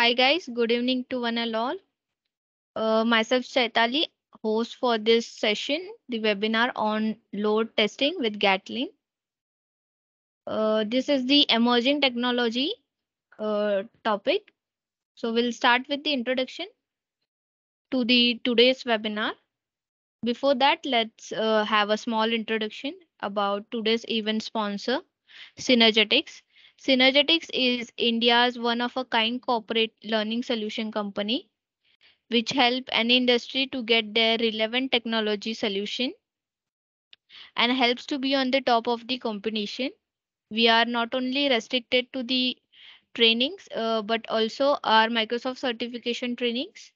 Hi guys, good evening to one and all. Myself Chaitali, host for this session, the webinar on load testing with Gatling. This is the emerging technology topic. So we'll start with the introduction to today's webinar. Before that, let's have a small introduction about today's event sponsor, Synergetics. Synergetics is India's one-of-a-kind corporate learning solution company, which help any industry to get their relevant technology solution and helps to be on the top of the competition. We are not only restricted to the trainings, but also our Microsoft certification trainings,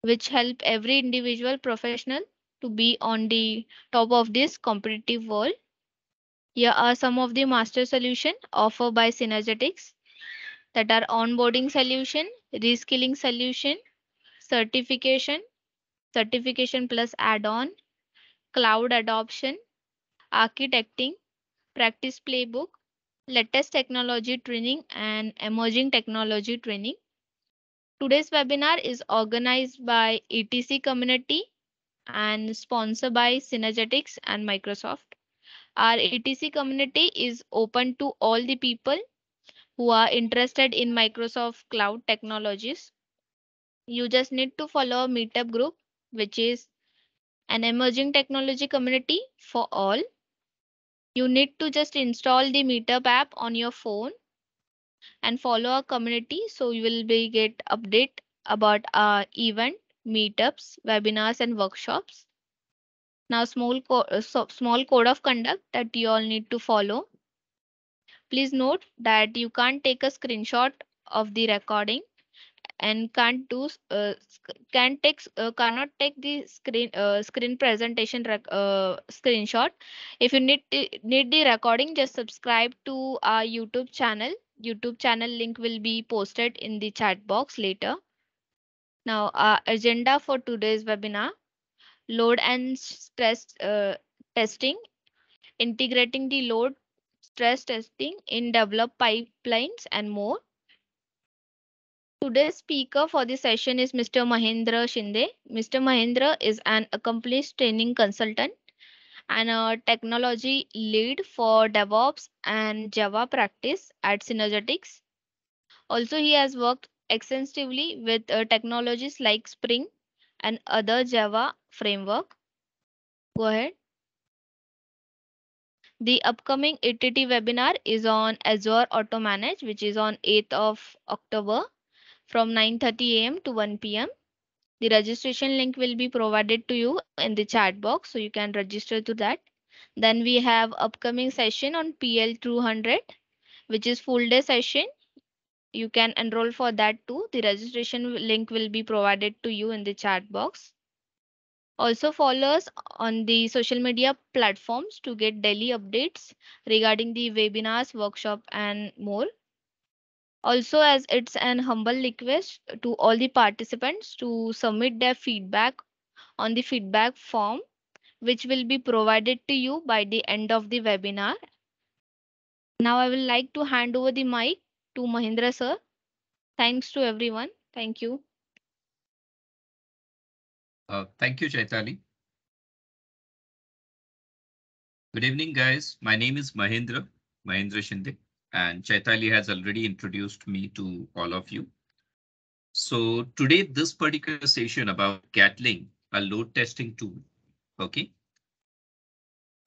which help every individual professional to be on the top of this competitive world. Here are some of the master solutions offered by Synergetics that are onboarding solution, reskilling solution, certification, certification plus add-on, cloud adoption, architecting, practice playbook, latest technology training, and emerging technology training. Today's webinar is organized by ETC community and sponsored by Synergetics and Microsoft. Our ATC community is open to all the people who are interested in Microsoft cloud technologies. You just need to follow a Meetup group, which is an emerging technology community for all. You need to just install the Meetup app on your phone and follow our community, so you will get update about our event, meetups, webinars, and workshops. Now, small code of conduct that you all need to follow. Please note that you can't take a screenshot of the recording and cannot take the screen presentation screenshot. If you need the recording, just subscribe to our YouTube channel. YouTube channel link will be posted in the chat box later. Now, our agenda for today's webinar: load and stress testing, integrating the load stress testing in developed pipelines, and more. Today's speaker for the session is Mr. Mahendra Shinde. Mr. Mahendra is an accomplished training consultant and a technology lead for DevOps and Java practice at Synergetics. Also, he has worked extensively with technologies like Spring and other Java framework. Go ahead. The upcoming ETT webinar is on Azure Auto Manage, which is on 8th of October from 9:30 AM to 1 PM. The registration link will be provided to you in the chat box, so you can register to that. Then we have upcoming session on PL 200, which is full day session. You can enroll for that too. The registration link will be provided to you in the chat box. Also follow us on the social media platforms to get daily updates regarding the webinars, workshop, and more. Also, as it's an humble request to all the participants to submit their feedback on the feedback form, which will be provided to you by the end of the webinar. Now I will like to hand over the mic to Mahendra sir. Thanks to everyone. Thank you. Thank you, Chaitali. Good evening, guys. My name is Mahendra Shinde, and Chaitali has already introduced me to all of you. So today, this particular session about Gatling, a load testing tool. Okay.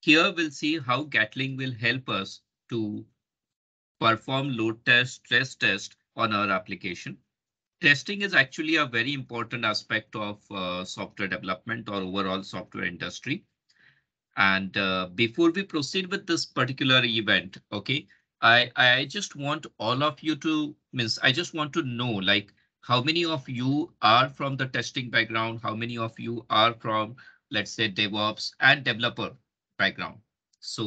Here we'll see how Gatling will help us to perform load test, stress test on our application. Testing is actually a very important aspect of software development or overall software industry. And before we proceed with this particular event, okay, I just want all of you to, I just want to know, like, how many of you are from the testing background? How many of you are from, let's say, DevOps and developer background? So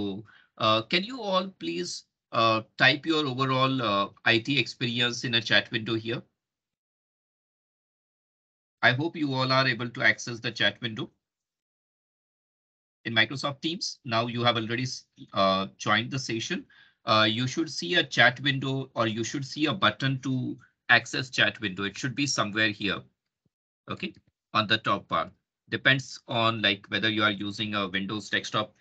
can you all please type your overall IT experience in a chat window here? I hope you all are able to access the chat window in Microsoft Teams. Now you have already joined the session. You should see a chat window, or you should see a button to access chat window. It should be somewhere here. OK, on the top part. Depends on like whether you are using a Windows desktop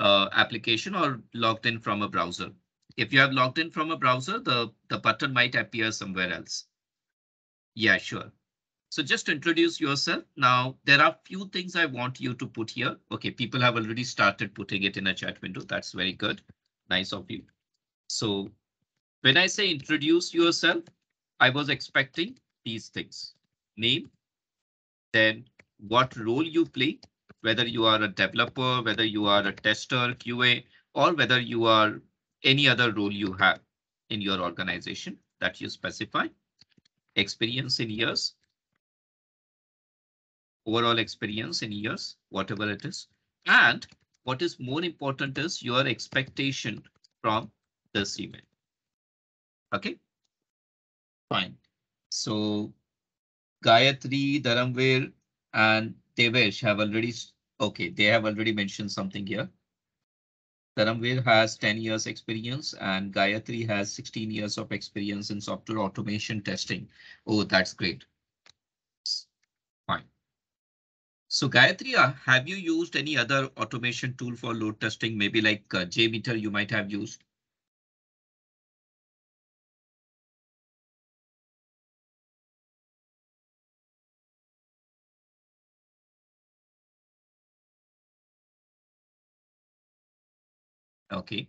application or logged in from a browser. If you have logged in from a browser, the button might appear somewhere else. Yeah, sure. So just introduce yourself. Now, there are few things I want you to put here. OK, people have already started putting it in a chat window. That's very good. Nice of you. So when I say introduce yourself, I was expecting these things. Name, then what role you play, whether you are a developer, whether you are a tester, QA, or whether you are any other role you have in your organization that you specify. Experience in years. Overall experience in years, whatever it is. And what is more important is your expectation from this event. OK. Fine. So Gayatri, Dharamveer and Devesh have already. OK, they have already mentioned something here. Dharamveer has 10 years experience and Gayatri has 16 years of experience in software automation testing. Oh, that's great. Fine. So Gayatri, have you used any other automation tool for load testing? Maybe like JMeter you might have used. OK.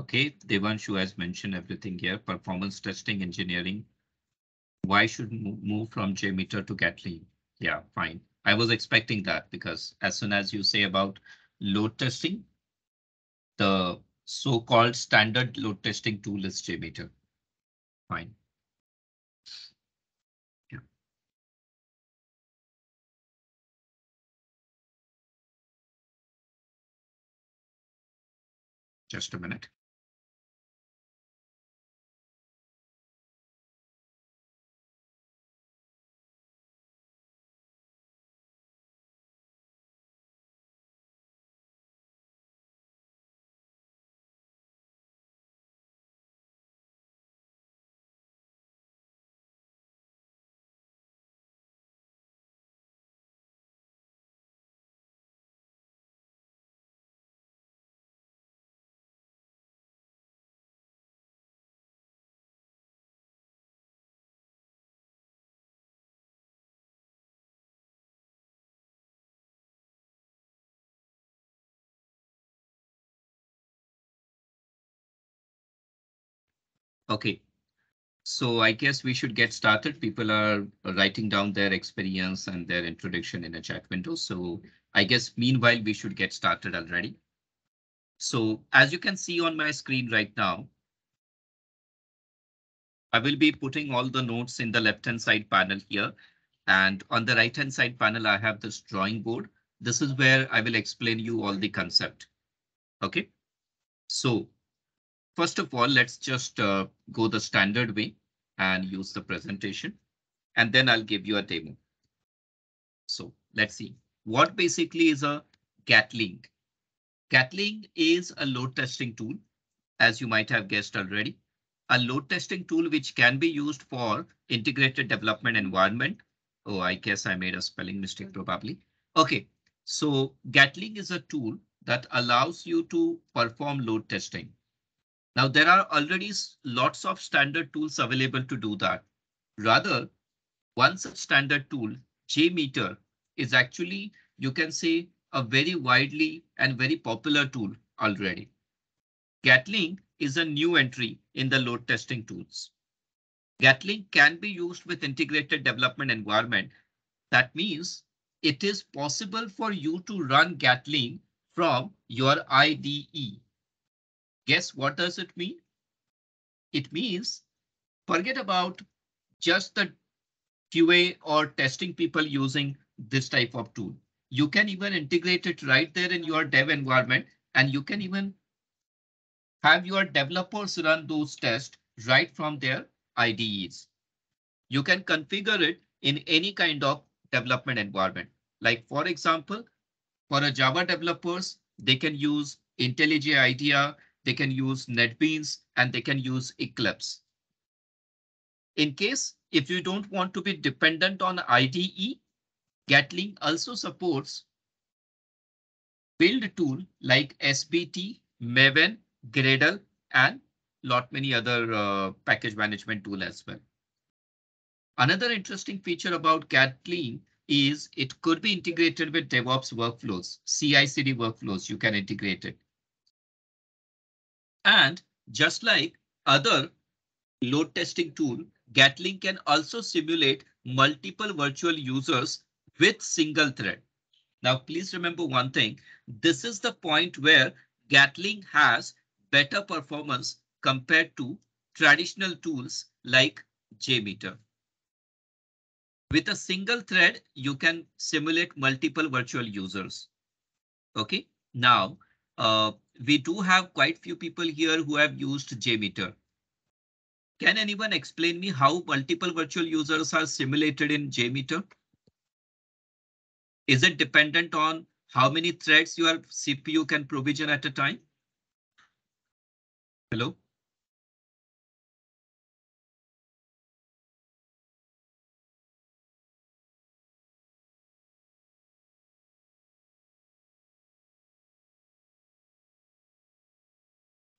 OK, Devanshu has mentioned everything here. Performance testing, engineering. Why should move from JMeter to Gatling? Yeah, fine. I was expecting that because as soon as you say about load testing, the so-called standard load testing tool is JMeter. Fine. Yeah. Just a minute. OK, so I guess we should get started. People are writing down their experience and their introduction in a chat window. So I guess meanwhile, we should get started already. So as you can see on my screen right now. I will be putting all the notes in the left hand side panel here, and on the right hand side panel, I have this drawing board. This is where I will explain you all the concept. OK, so. First of all, let's just go the standard way and use the presentation, and then I'll give you a demo. So let's see what basically is a Gatling. Gatling is a load testing tool as you might have guessed already, a load testing tool which can be used for integrated development environment. Oh, I guess I made a spelling mistake probably. OK, so Gatling is a tool that allows you to perform load testing. Now, there are already lots of standard tools available to do that. Rather, one such standard tool, JMeter, is actually, you can say, a very widely and very popular tool already. Gatling is a new entry in the load testing tools. Gatling can be used with integrated development environment. That means it is possible for you to run Gatling from your IDE. Guess what does it mean? It means forget about just the QA or testing people using this type of tool. You can even integrate it right there in your dev environment, and you can even have your developers run those tests right from their IDEs. You can configure it in any kind of development environment. Like for example, for a Java developers, they can use IntelliJ IDEA, they can use NetBeans, and they can use Eclipse. In case if you don't want to be dependent on IDE, Gatling also supports build tool like SBT, Maven, Gradle, and lot many other package management tool as well. Another interesting feature about Gatling is it could be integrated with DevOps workflows, CICD workflows, you can integrate it. And just like other load testing tool, Gatling can also simulate multiple virtual users with single thread. Now, please remember one thing. This is the point where Gatling has better performance compared to traditional tools like JMeter. With a single thread, you can simulate multiple virtual users. OK, now we do have quite few people here who have used JMeter. Can anyone explain me how multiple virtual users are simulated in JMeter? Is it dependent on how many threads your CPU can provision at a time? Hello?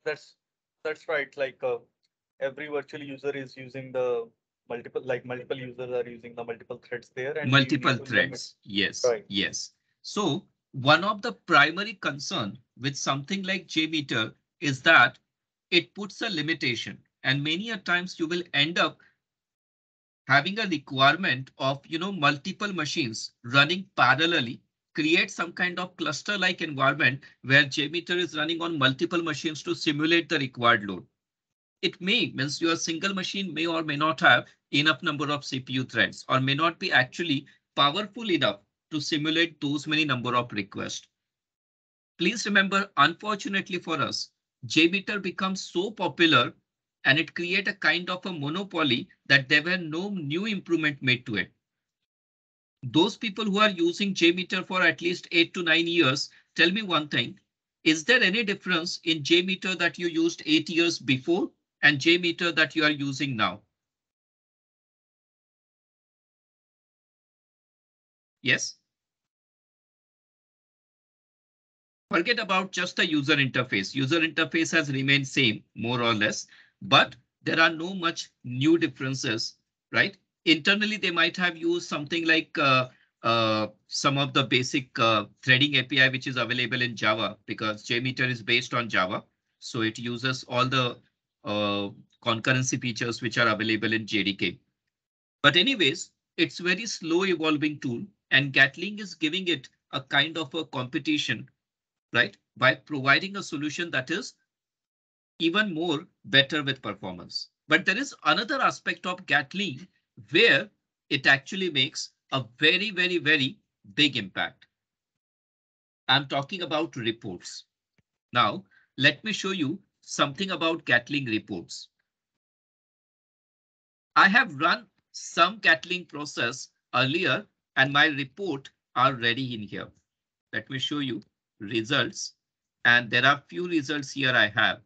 That's right. Like every virtual user is using the multiple, like multiple users are using the multiple threads there. And multiple threads. Yes. Right. Yes. So one of the primary concern with something like JMeter is that it puts a limitation, and many a times you will end up having a requirement of, you know, multiple machines running parallelly, create some kind of cluster like environment where JMeter is running on multiple machines to simulate the required load. It may means your single machine may or may not have enough number of CPU threads or may not be actually powerful enough to simulate those many number of requests. Please remember, unfortunately for us, JMeter becomes so popular and it creates a kind of a monopoly that there were no new improvement made to it. Those people who are using JMeter for at least 8 to 9 years, tell me one thing. Is there any difference in JMeter that you used 8 years before and JMeter that you are using now? Yes. Forget about just the user interface. User interface has remained same, more or less, but there are no much new differences, right? Internally, they might have used something like some of the basic threading API, which is available in Java, because JMeter is based on Java. So it uses all the concurrency features which are available in JDK. But anyways, it's very slow evolving tool, and Gatling is giving it a kind of a competition, right, by providing a solution that is even more better with performance. But there is another aspect of Gatling where it actually makes a very, very, very big impact. I'm talking about reports. Now, let me show you something about Gatling reports. I have run some Gatling process earlier and my report are ready in here. Let me show you results, and there are few results here I have.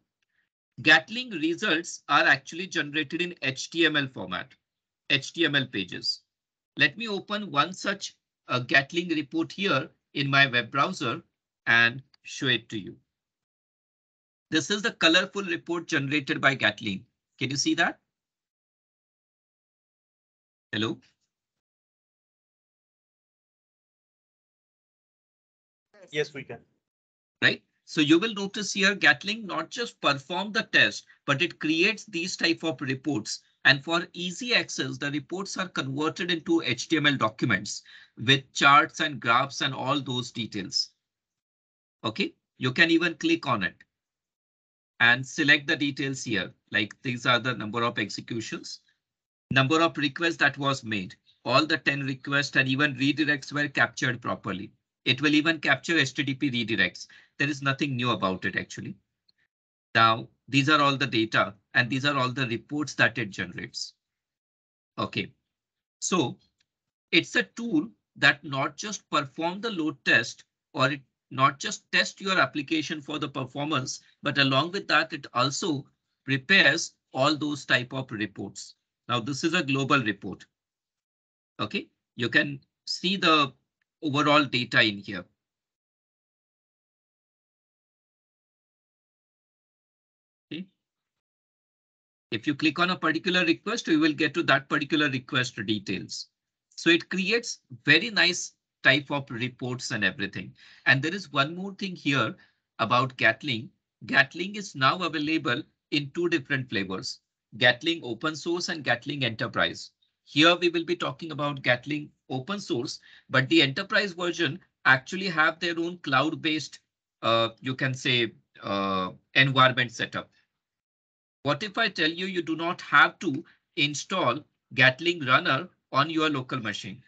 Gatling results are actually generated in HTML format, HTML pages. Let me open one such Gatling report here in my web browser and show it to you. This is the colorful report generated by Gatling. Can you see that? Hello? Yes, we can. Right? So you will notice here Gatling not just perform the test, but it creates these type of reports. And for easy access, the reports are converted into HTML documents with charts and graphs and all those details. OK, you can even click on it and select the details here, like these are the number of executions, number of requests that was made. All the 10 requests and even redirects were captured properly. It will even capture HTTP redirects. There is nothing new about it actually. Now, these are all the data and these are all the reports that it generates. OK, so it's a tool that not just perform the load test or it not just test your application for the performance, but along with that, it also prepares all those type of reports. Now, this is a global report. OK, you can see the overall data in here. If you click on a particular request, you will get to that particular request details. So it creates very nice type of reports and everything. And there is one more thing here about Gatling. Gatling is now available in two different flavors, Gatling open source and Gatling enterprise. Here we will be talking about Gatling open source, but the enterprise version actually have their own cloud-based, you can say, environment setup. What if I tell you you do not have to install Gatling runner on your local machine?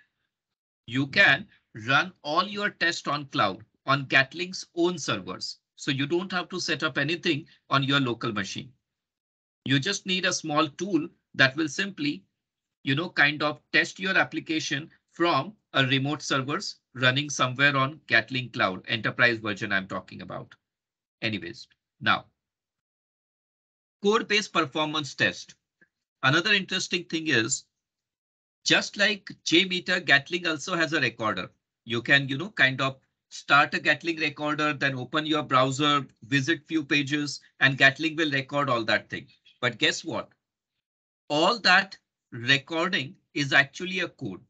You can run all your tests on cloud on Gatling's own servers. So you don't have to set up anything on your local machine. You just need a small tool that will simply, you know, kind of test your application from a remote servers running somewhere on Gatling Cloud enterprise version I'm talking about. Anyways, now. Code-based performance test. Another interesting thing is just like JMeter, Gatling also has a recorder. You can, you know, kind of start a Gatling recorder, then open your browser, visit few pages, and Gatling will record all that thing. But guess what? All that recording is actually a code.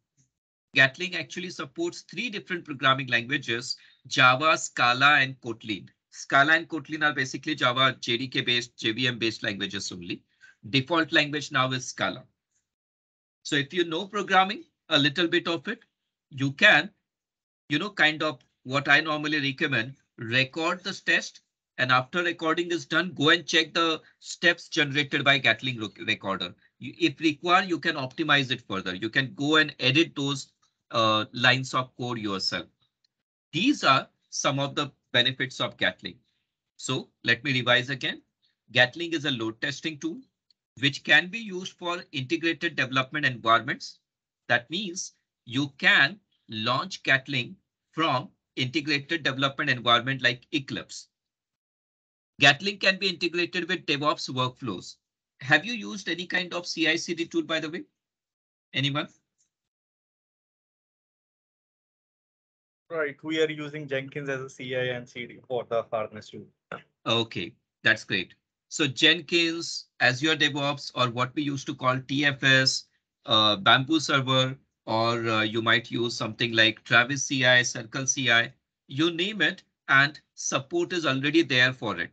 Gatling actually supports three different programming languages, Java, Scala, and Kotlin. Scala and Kotlin are basically Java JDK based, JVM based languages only. Default language now is Scala. So if you know programming, a little bit of it, you can, you know, kind of what I normally recommend, record this test. And after recording is done, go and check the steps generated by Gatling recorder. If required, you can optimize it further. You can go and edit those lines of code yourself. These are some of the benefits of Gatling. So let me revise again. Gatling is a load testing tool which can be used for integrated development environments. That means you can launch Gatling from integrated development environment like Eclipse. Gatling can be integrated with DevOps workflows. Have you used any kind of CICD tool, by the way? Anyone? Right, we are using Jenkins as a CI and CD for the harness tool. OK, that's great. So Jenkins, Azure DevOps, or what we used to call TFS, Bamboo server, or you might use something like Travis CI, Circle CI, you name it, and support is already there for it.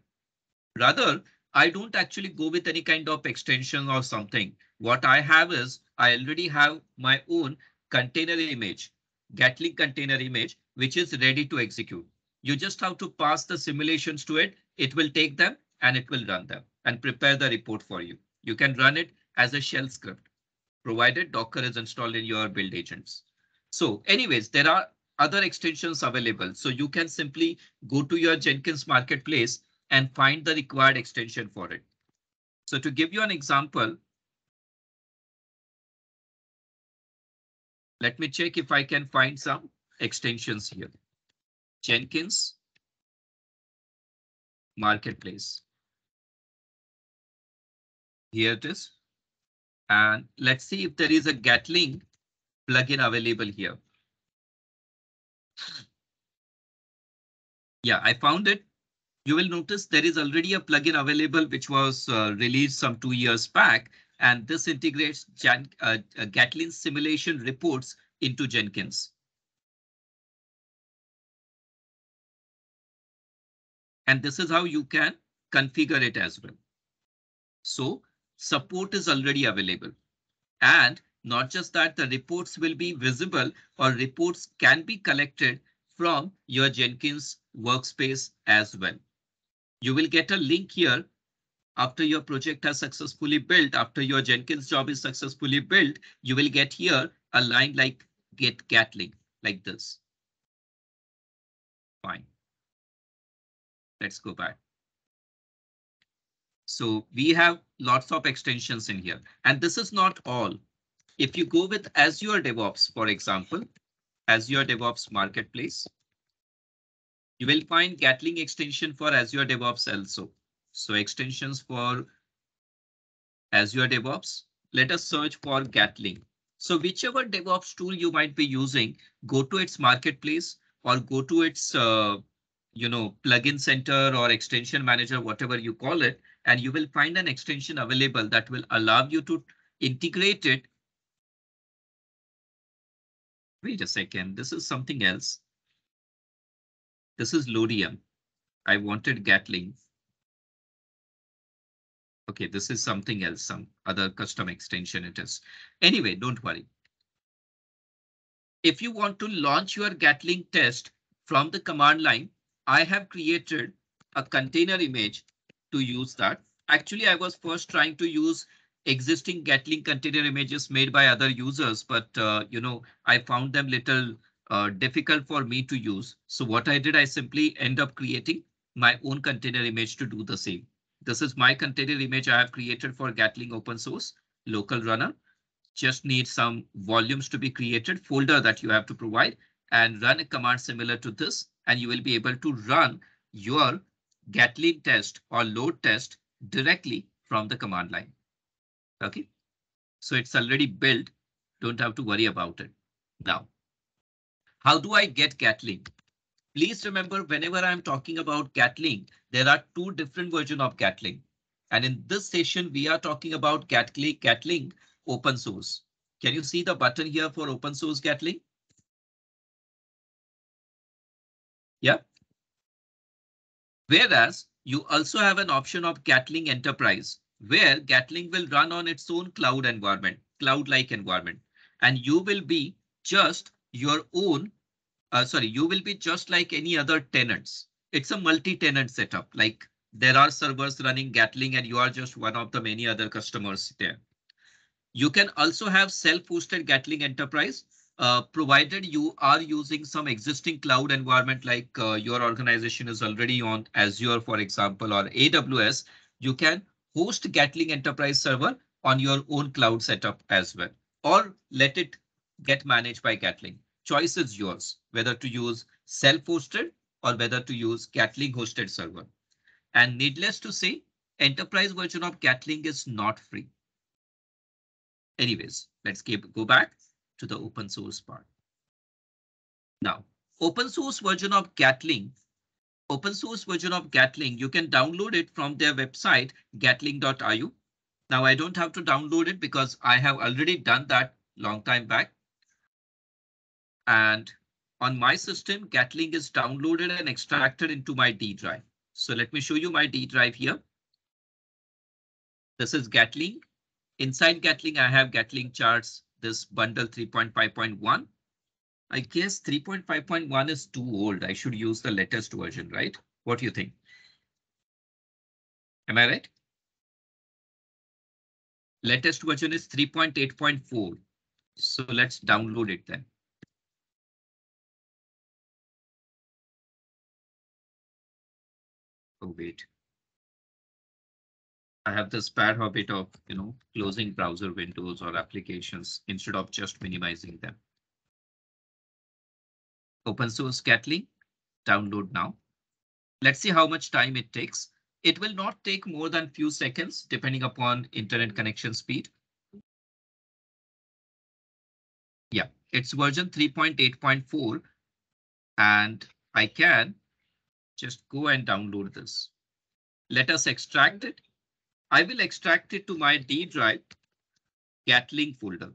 Rather, I don't actually go with any kind of extension or something. What I have is I already have my own container image, Gatling container image, which is ready to execute. You just have to pass the simulations to it. It will take them and it will run them and prepare the report for you. You can run it as a shell script, provided Docker is installed in your build agents. So anyways, there are other extensions available. So you can simply go to your Jenkins marketplace and find the required extension for it. So to give you an example, let me check if I can find some extensions here. Jenkins marketplace. Here it is. And let's see if there is a Gatling plugin available here. Yeah, I found it. You will notice there is already a plugin available which was released some 2 years back, and this integrates Gatlin simulation reports into Jenkins. And this is how you can configure it as well. So support is already available, and not just that, the reports will be visible, or reports can be collected from your Jenkins workspace as well. You will get a link here after your project has successfully built, after your Jenkins job is successfully built, you will get here a line like get Gatling like this. Fine. Let's go back. So we have lots of extensions in here, and this is not all. If you go with Azure DevOps, for example, Azure DevOps Marketplace, you will find Gatling extension for Azure DevOps also. So extensions for Azure DevOps, let us search for Gatling. So whichever DevOps tool you might be using, go to its marketplace or go to its plugin center or extension manager, whatever you call it, and you will find an extension available that will allow you to integrate it. Wait a second, this is something else. This is Lodium. I wanted Gatling. OK, this is something else, some other custom extension it is. Anyway, don't worry. If you want to launch your Gatling test from the command line, I have created a container image to use that. Actually, I was first trying to use existing Gatling container images made by other users, but I found them little difficult for me to use. So what I did, I simply end up creating my own container image to do the same. This is my container image I have created for Gatling open source local runner. Just need some volumes to be created, folder that you have to provide, and run a command similar to this, and you will be able to run your Gatling test or load test directly from the command line. OK, so it's already built. Don't have to worry about it. Now, how do I get Gatling? Please remember, whenever I'm talking about Gatling, there are two different versions of Gatling. And in this session, we are talking about Gatling open source. Can you see the button here for open source Gatling? Yeah. Whereas you also have an option of Gatling Enterprise, where Gatling will run on its own cloud environment, cloud-like environment, and you will be just your own. You will be just like any other tenants. It's a multi-tenant setup, like there are servers running Gatling and you are just one of the many other customers there. You can also have self-hosted Gatling Enterprise, provided you are using some existing cloud environment, like your organization is already on Azure, for example, or AWS. You can host Gatling Enterprise server on your own cloud setup as well, or let it get managed by Gatling. Choice is yours, whether to use self-hosted or whether to use Gatling hosted server. And needless to say, enterprise version of Gatling is not free. Anyways, let's go back to the open source part. Now, open source version of Gatling, you can download it from their website, gatling.io. Now I don't have to download it because I have already done that long time back. And on my system, Gatling is downloaded and extracted into my D drive. So let me show you my D drive here. This is Gatling. Inside Gatling, I have Gatling charts, this bundle 3.5.1. I guess 3.5.1 is too old. I should use the latest version, right? What do you think? Am I right? Latest version is 3.8.4. So let's download it then. Oh, wait. I have this bad habit of, closing browser windows or applications instead of just minimizing them. Open source Gatling, download now. Let's see how much time it takes. It will not take more than few seconds, depending upon internet connection speed. Yeah, it's version 3.8.4, and I can just go and download this. Let us extract it. I will extract it to my D drive Gatling folder.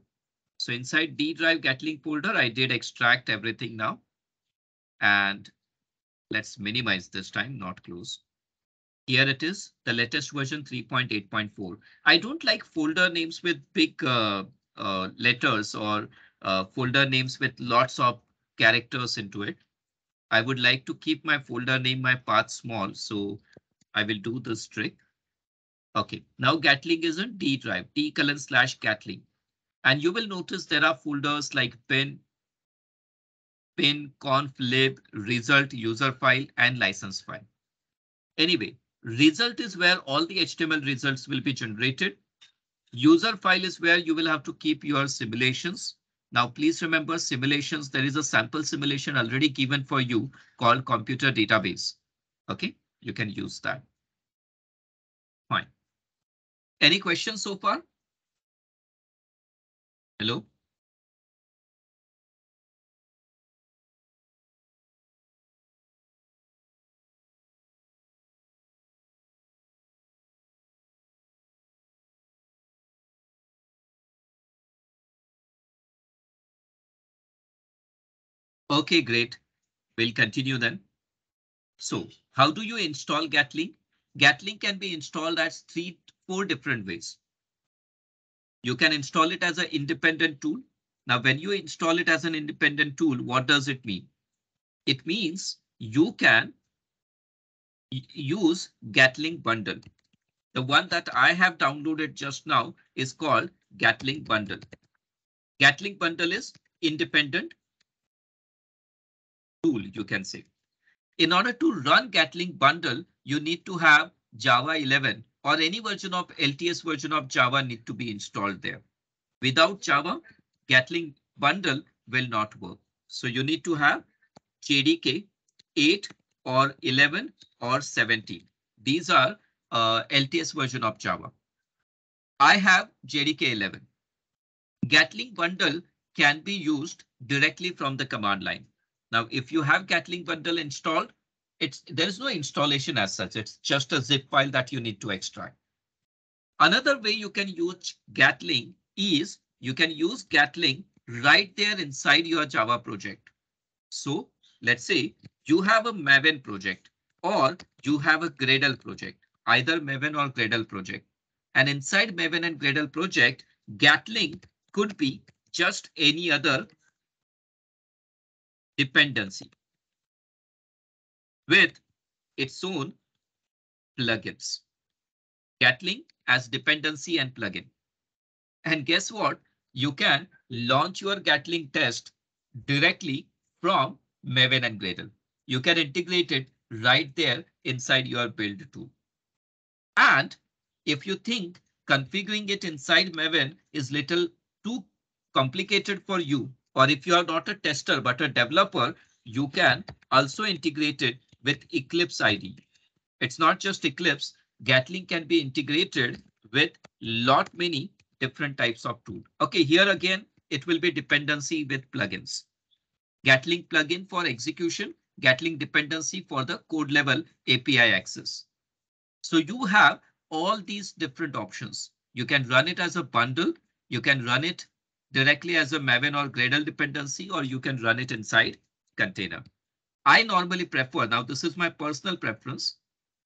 So inside D drive Gatling folder, I did extract everything now. And let's minimize this time, not close. Here it is, the latest version 3.8.4. I don't like folder names with big letters or folder names with lots of characters into it. I would like to keep my folder name, my path small, so I will do this trick. OK, now Gatling is in D drive, D:/Gatling. And you will notice there are folders like bin, conf, lib, result, user file, and license file. Anyway, result is where all the HTML results will be generated. User file is where you will have to keep your simulations. Now, please remember simulations. There is a sample simulation already given for you called computer database. OK, you can use that. Fine. Any questions so far? Hello? OK, great. We'll continue then. So how do you install Gatling? Gatling can be installed as four different ways. You can install it as an independent tool. Now, when you install it as an independent tool, what does it mean? It means you can use Gatling bundle. The one that I have downloaded just now is called Gatling bundle. Gatling bundle is independent tool, you can say. In order to run Gatling bundle, you need to have Java 11 or any version of LTS version of Java need to be installed there. Without Java, Gatling bundle will not work. So you need to have JDK 8 or 11 or 17. These are LTS version of Java. I have JDK 11. Gatling bundle can be used directly from the command line. Now, if you have Gatling bundle installed, there is no installation as such. It's just a zip file that you need to extract. Another way you can use Gatling is you can use Gatling right there inside your Java project. So let's say you have a Maven project or you have a Gradle project, either Maven or Gradle project. And inside Maven and Gradle project, Gatling could be just any other dependency with its own plugins. Gatling as dependency and plugin. And guess what? You can launch your Gatling test directly from Maven and Gradle. You can integrate it right there inside your build tool. And if you think configuring it inside Maven is little too complicated for you, or if you are not a tester but a developer, you can also integrate it with Eclipse IDE. It's not just Eclipse. Gatling can be integrated with lot many different types of tools. OK, here again, it will be dependency with plugins. Gatling plugin for execution, Gatling dependency for the code level API access. So you have all these different options. You can run it as a bundle. You can run it directly as a Maven or Gradle dependency, or you can run it inside container. I normally prefer, now this is my personal preference,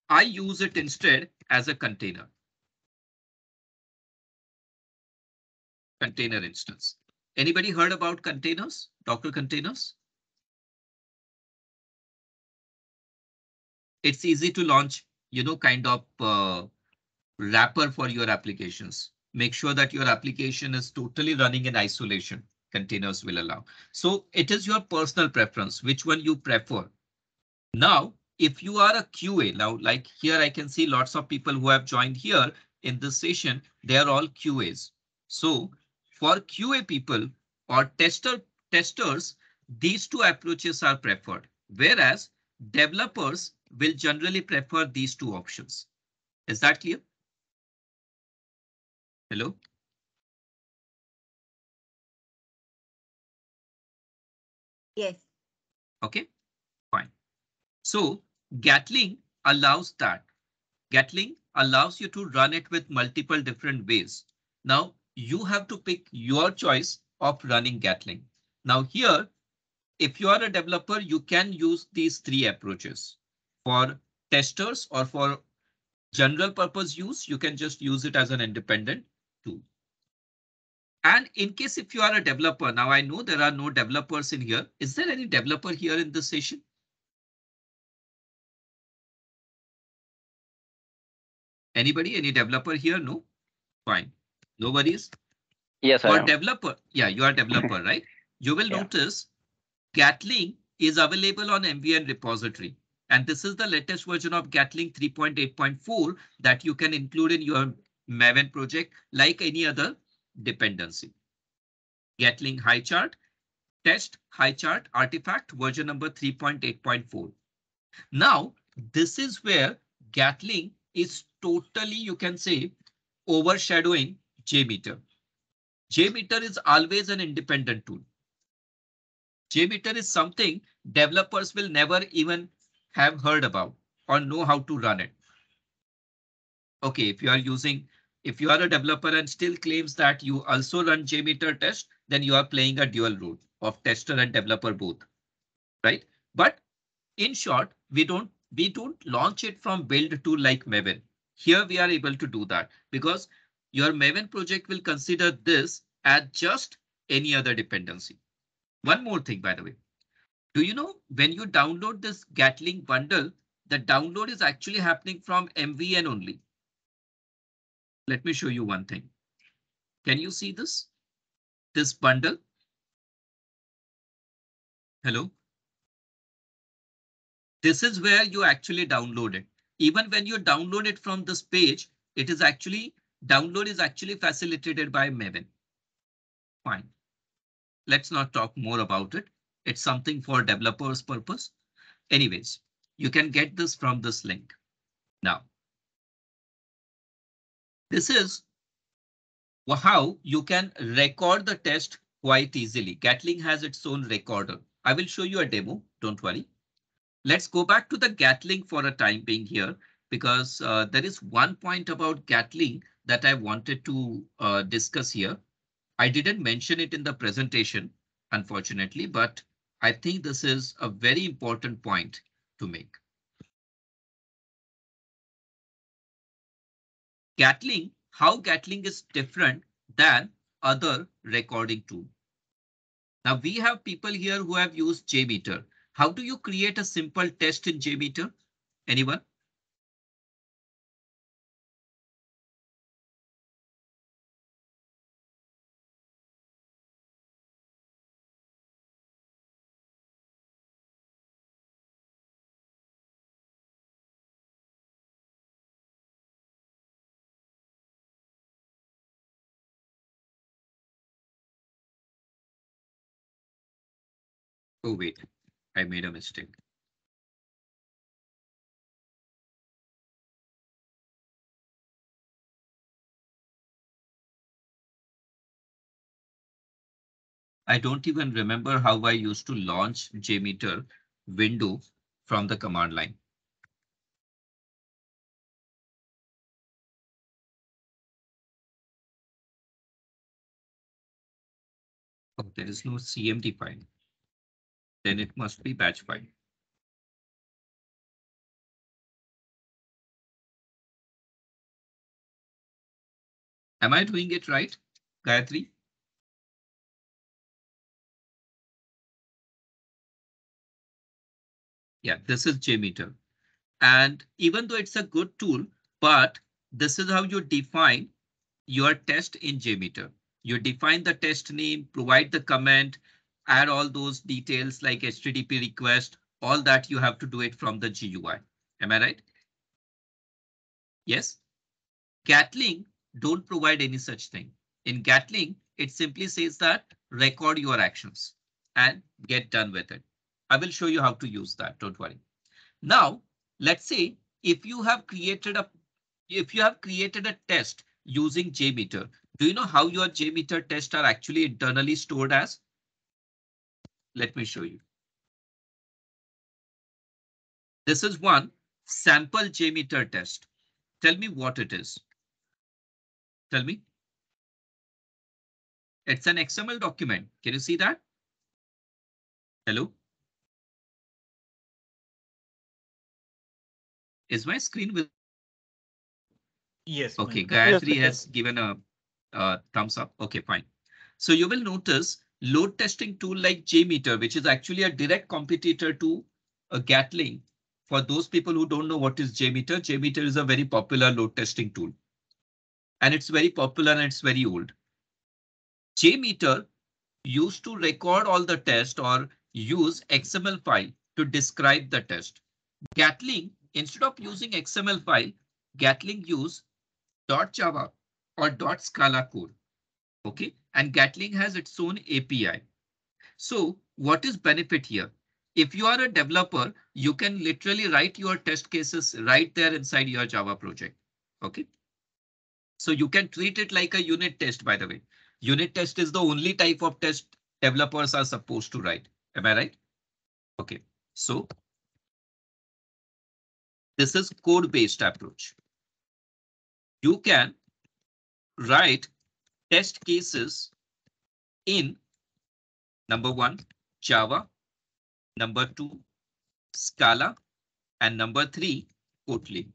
I use it instead as a container. Container instance. Anybody heard about containers, Docker containers? It's easy to launch, kind of wrapper for your applications. Make sure that your application is totally running in isolation. Containers will allow. So it is your personal preference, which one you prefer. Now, if you are a QA, now like here, I can see lots of people who have joined here in this session. They are all QAs. So for QA people or testers, these two approaches are preferred, whereas developers will generally prefer these two options. Is that clear? Hello? Yes. Okay, fine. So Gatling allows that. Gatling allows you to run it with multiple different ways. Now you have to pick your choice of running Gatling. Now here, if you are a developer, you can use these three approaches. For testers or for general purpose use, you can just use it as an independent tool. And in case if you are a developer, now I know there are no developers in here. Is there any developer here in this session? Anybody, any developer here? No? Fine. Nobody's? Yes, for developer. Yeah, you are a developer, right? You will notice Gatling is available on MVN repository. And this is the latest version of Gatling 3.8.4 that you can include in your Maven project like any other dependency. Gatling high chart, test high chart artifact version number 3.8.4. Now, this is where Gatling is totally, you can say, overshadowing JMeter. JMeter is always an independent tool. JMeter is something developers will never even have heard about or know how to run it. Okay, if you are a developer and still claims that you also run JMeter test, then you are playing a dual role of tester and developer both, right? But in short, we don't launch it from build to like Maven. Here we are able to do that because your Maven project will consider this as just any other dependency. One more thing, by the way, do you know when you download this Gatling bundle, the download is actually happening from MVN only. Let me show you one thing. Can you see this? This bundle? Hello? This is where you actually download it. Even when you download it from this page, it is actually download is actually facilitated by Maven. Fine. Let's not talk more about it. It's something for developers purpose. Anyways, you can get this from this link. Now, this is how you can record the test quite easily. Gatling has its own recorder. I will show you a demo. Don't worry. Let's go back to the Gatling for a time being here because there is one point about Gatling that I wanted to discuss here. I didn't mention it in the presentation, unfortunately, but I think this is a very important point to make. Gatling, how Gatling is different than other recording tool. Now we have people here who have used JMeter. How do you create a simple test in JMeter? Anyone? Oh, wait, I made a mistake. I don't even remember how I used to launch JMeter window from the command line. Oh, there is no CMD file. Then it must be batch file. Am I doing it right, Gayatri? Yeah, this is JMeter. And even though it's a good tool, but this is how you define your test in JMeter. You define the test name, provide the comment, add all those details like HTTP request, all that you have to do it from the GUI. Am I right? Yes. Gatling don't provide any such thing. In Gatling, it simply says that record your actions and get done with it. I will show you how to use that. Don't worry. Now, let's say if you have created a if you have created a test using JMeter, do you know how your JMeter tests are actually internally stored as? Let me show you. This is one sample JMeter test. Tell me what it is. Tell me. It's an XML document. Can you see that? Hello? Is my screen with? Yes. OK, Gayatri has given a thumbs up. OK, fine. So you will notice load testing tool like JMeter, which is actually a direct competitor to a Gatling. For those people who don't know what is JMeter, JMeter is a very popular load testing tool. And it's very popular and it's very old. JMeter used to record all the tests or use XML file to describe the test. Gatling, instead of using XML file, Gatling use .java or .scala code. OK, and Gatling has its own API. So what is benefit here? If you are a developer, you can literally write your test cases right there inside your Java project. OK, so you can treat it like a unit test, by the way. Unit test is the only type of test developers are supposed to write. Am I right? OK, so this is code based approach. You can write test cases in number one, Java, number two, Scala, and number three, Kotlin.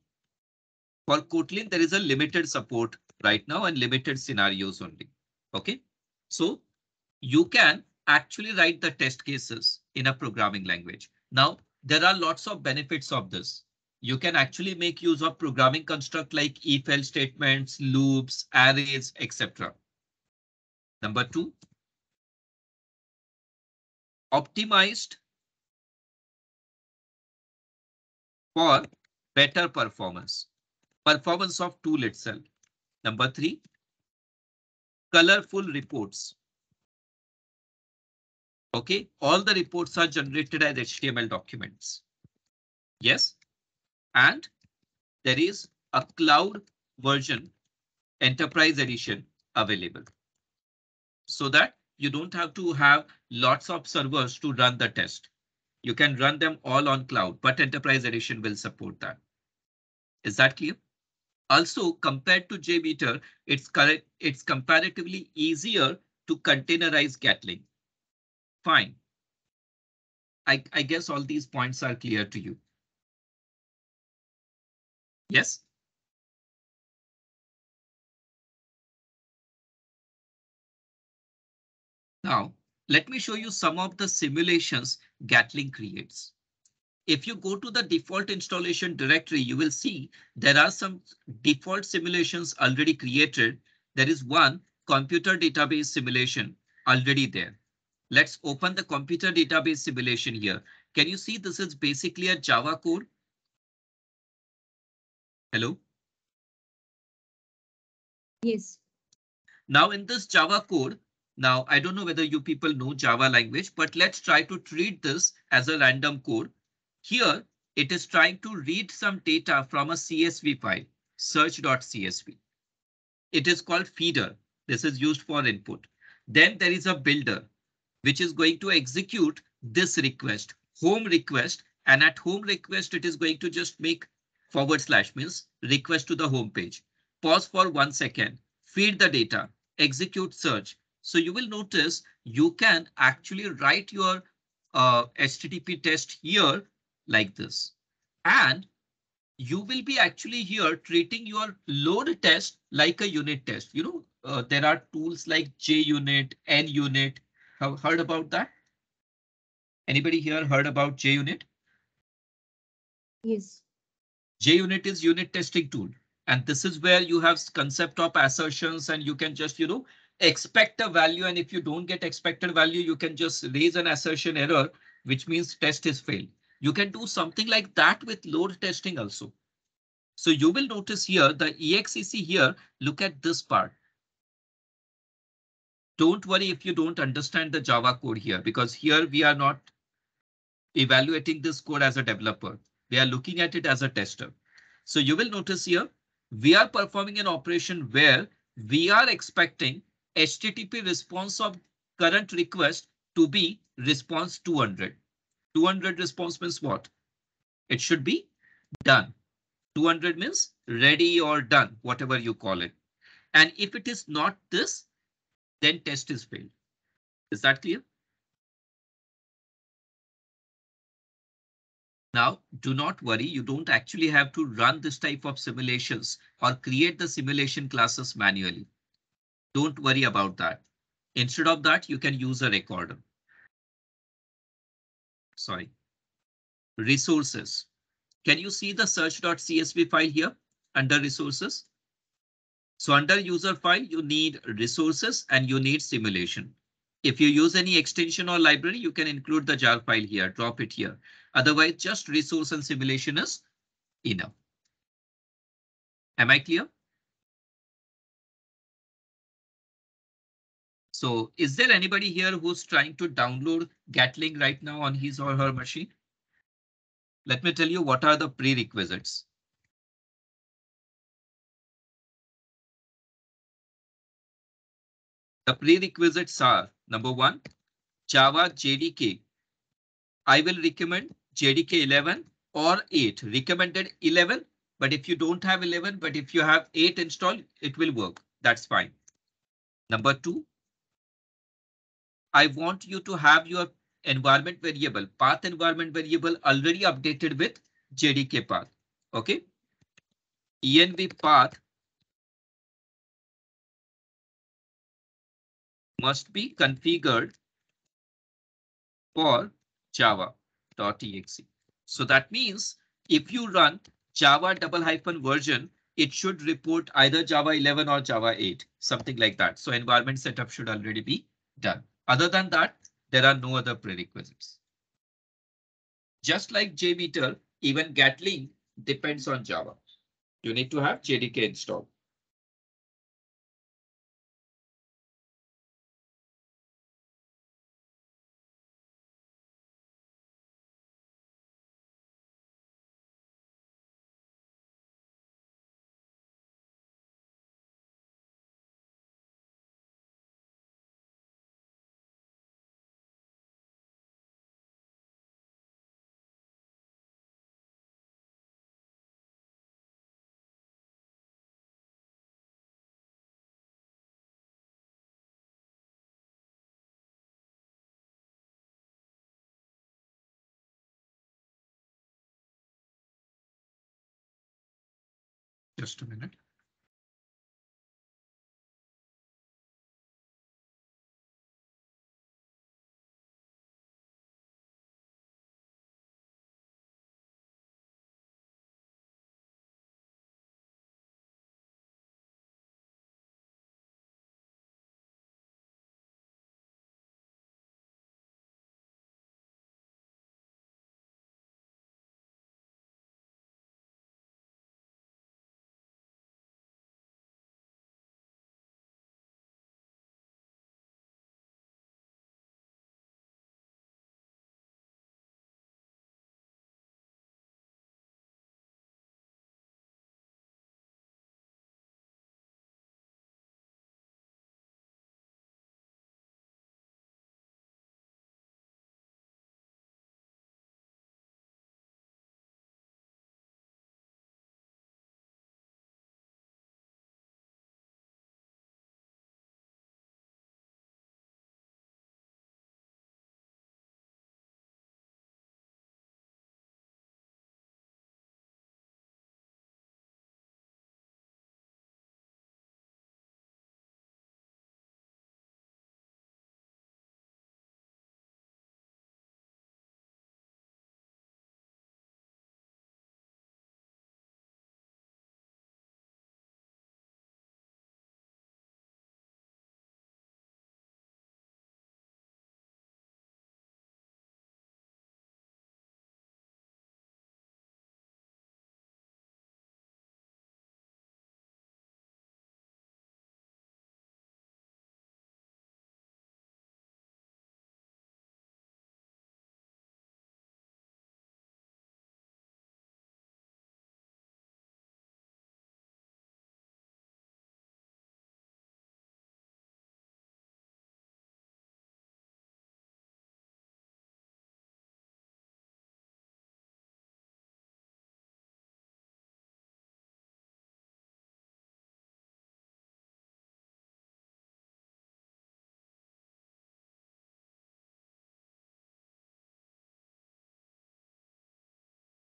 For Kotlin, there is a limited support right now and limited scenarios only. OK, so you can actually write the test cases in a programming language. Now, there are lots of benefits of this. You can actually make use of programming construct like if-else statements, loops, arrays, etc. Number two, optimized for better performance of tool itself. Number three, colorful reports. OK, all the reports are generated as HTML documents. Yes. And there is a cloud version enterprise edition available. So that you don't have to have lots of servers to run the test. You can run them all on cloud, but enterprise edition will support that. Is that clear? Also, compared to JMeter, it's comparatively easier to containerize Gatling. Fine. I guess all these points are clear to you. Yes. Now, let me show you some of the simulations Gatling creates. If you go to the default installation directory, you will see there are some default simulations already created. There is one computer database simulation already there. Let's open the computer database simulation here. Can you see this is basically a Java code? Hello? Yes. Now in this Java code, now I don't know whether you people know Java language, but let's try to treat this as a random code. Here it is trying to read some data from a CSV file, search.csv. It is called feeder. This is used for input. Then there is a builder, which is going to execute this request, home request, and at home request, it is going to just make / means request to the home page. Pause for 1 second, feed the data, execute search. So you will notice you can actually write your HTTP test here like this. And you will be actually here treating your load test like a unit test. You know, there are tools like JUnit, NUnit. Have heard about that? Anybody here heard about JUnit? Yes. JUnit is unit testing tool, and this is where you have concept of assertions and you can just, you know, expect a value. And if you don't get expected value, you can just raise an assertion error, which means test is failed. You can do something like that with load testing also. So you will notice here the EXEC here. Look at this part. Don't worry if you don't understand the Java code here, because here we are not evaluating this code as a developer. We are looking at it as a tester. So you will notice here we are performing an operation where we are expecting HTTP response of current request to be response 200. 200 response means what? It should be done. 200 means ready or done, whatever you call it. And if it is not this, then test is failed. Is that clear? Now, do not worry, you don't actually have to run this type of simulations or create the simulation classes manually. Don't worry about that. Instead of that, you can use a recorder. Sorry. Resources. Can you see the search.csv file here under resources? So under user file, you need resources and you need simulation. If you use any extension or library, you can include the jar file here, drop it here. Otherwise, just resource and simulation is enough. Am I clear? So is there anybody here who's trying to download Gatling right now on his or her machine? Let me tell you what are the prerequisites. The prerequisites are, number one, Java JDK. I will recommend JDK 11 or 8, recommended 11, but if you don't have 11, but if you have 8 installed, it will work. That's fine. Number two, I want you to have your environment variable, path environment variable already updated with JDK path. OK, env path must be configured for java.exe. So that means if you run Java _version, it should report either Java 11 or Java 8, something like that. So environment setup should already be done. Other than that, there are no other prerequisites. Just like JMeter, even Gatling depends on Java. You need to have JDK installed. Just a minute.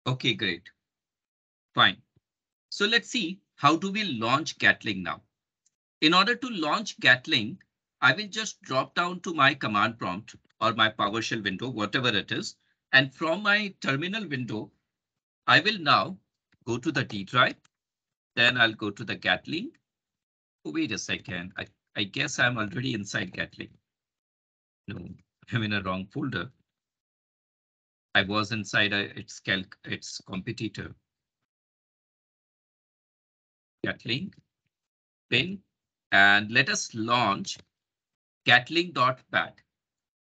Okay, great. Fine. So let's see how do we launch Gatling now. In order to launch Gatling, I will just drop down to my command prompt or my PowerShell window, whatever it is. And from my terminal window, I will now go to the D drive. Then I'll go to the Gatling. Oh, wait a second. I guess I'm already inside Gatling. No, I'm in a wrong folder. I was inside its competitor. Gatling bin, and let us launch gatling.bat.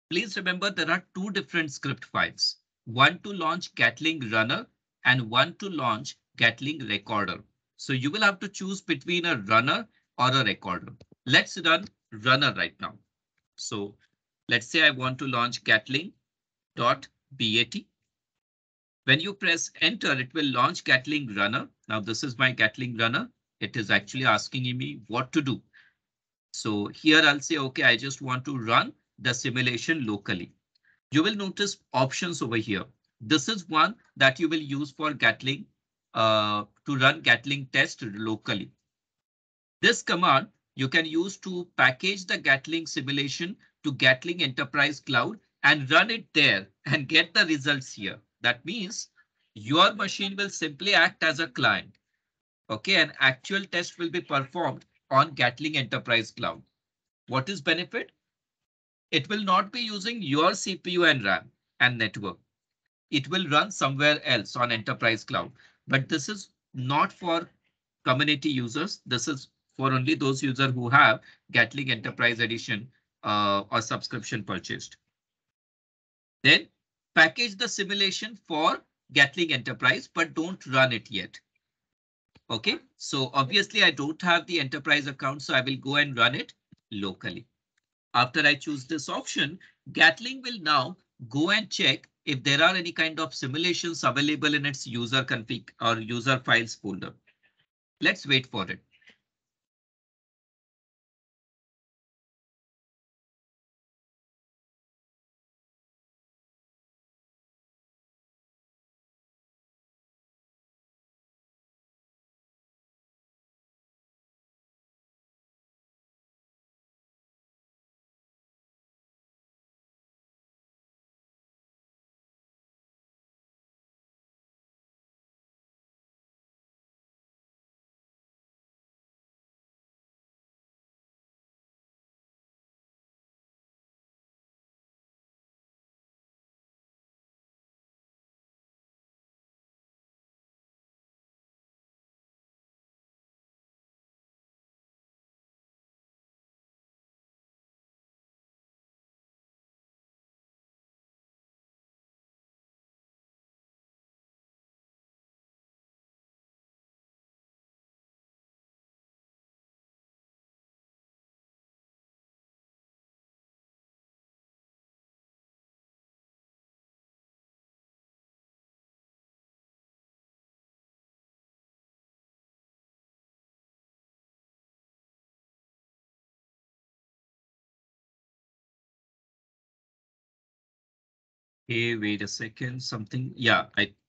Please remember there are two different script files, one to launch Gatling runner and one to launch Gatling recorder. So you will have to choose between a runner or a recorder. Let's run runner right now. So let's say I want to launch Gatling.bat. When you press enter, it will launch Gatling runner. Now this is my Gatling runner. It is actually asking me what to do. So here I'll say, OK, I just want to run the simulation locally. You will notice options over here. This is one that you will use for Gatling to run Gatling test locally. This command you can use to package the Gatling simulation to Gatling Enterprise Cloud and run it there and get the results here. That means your machine will simply act as a client. OK, an actual test will be performed on Gatling Enterprise Cloud. What is benefit? It will not be using your CPU and RAM and network. It will run somewhere else on Enterprise Cloud. But this is not for community users. This is for only those users who have Gatling Enterprise Edition or subscription purchased. Then package the simulation for Gatling Enterprise, but don't run it yet. OK, so obviously I don't have the enterprise account, so I will go and run it locally. After I choose this option, Gatling will now go and check if there are any kind of simulations available in its user config or user files folder. Let's wait for it. Hey, wait a second, something. Yeah,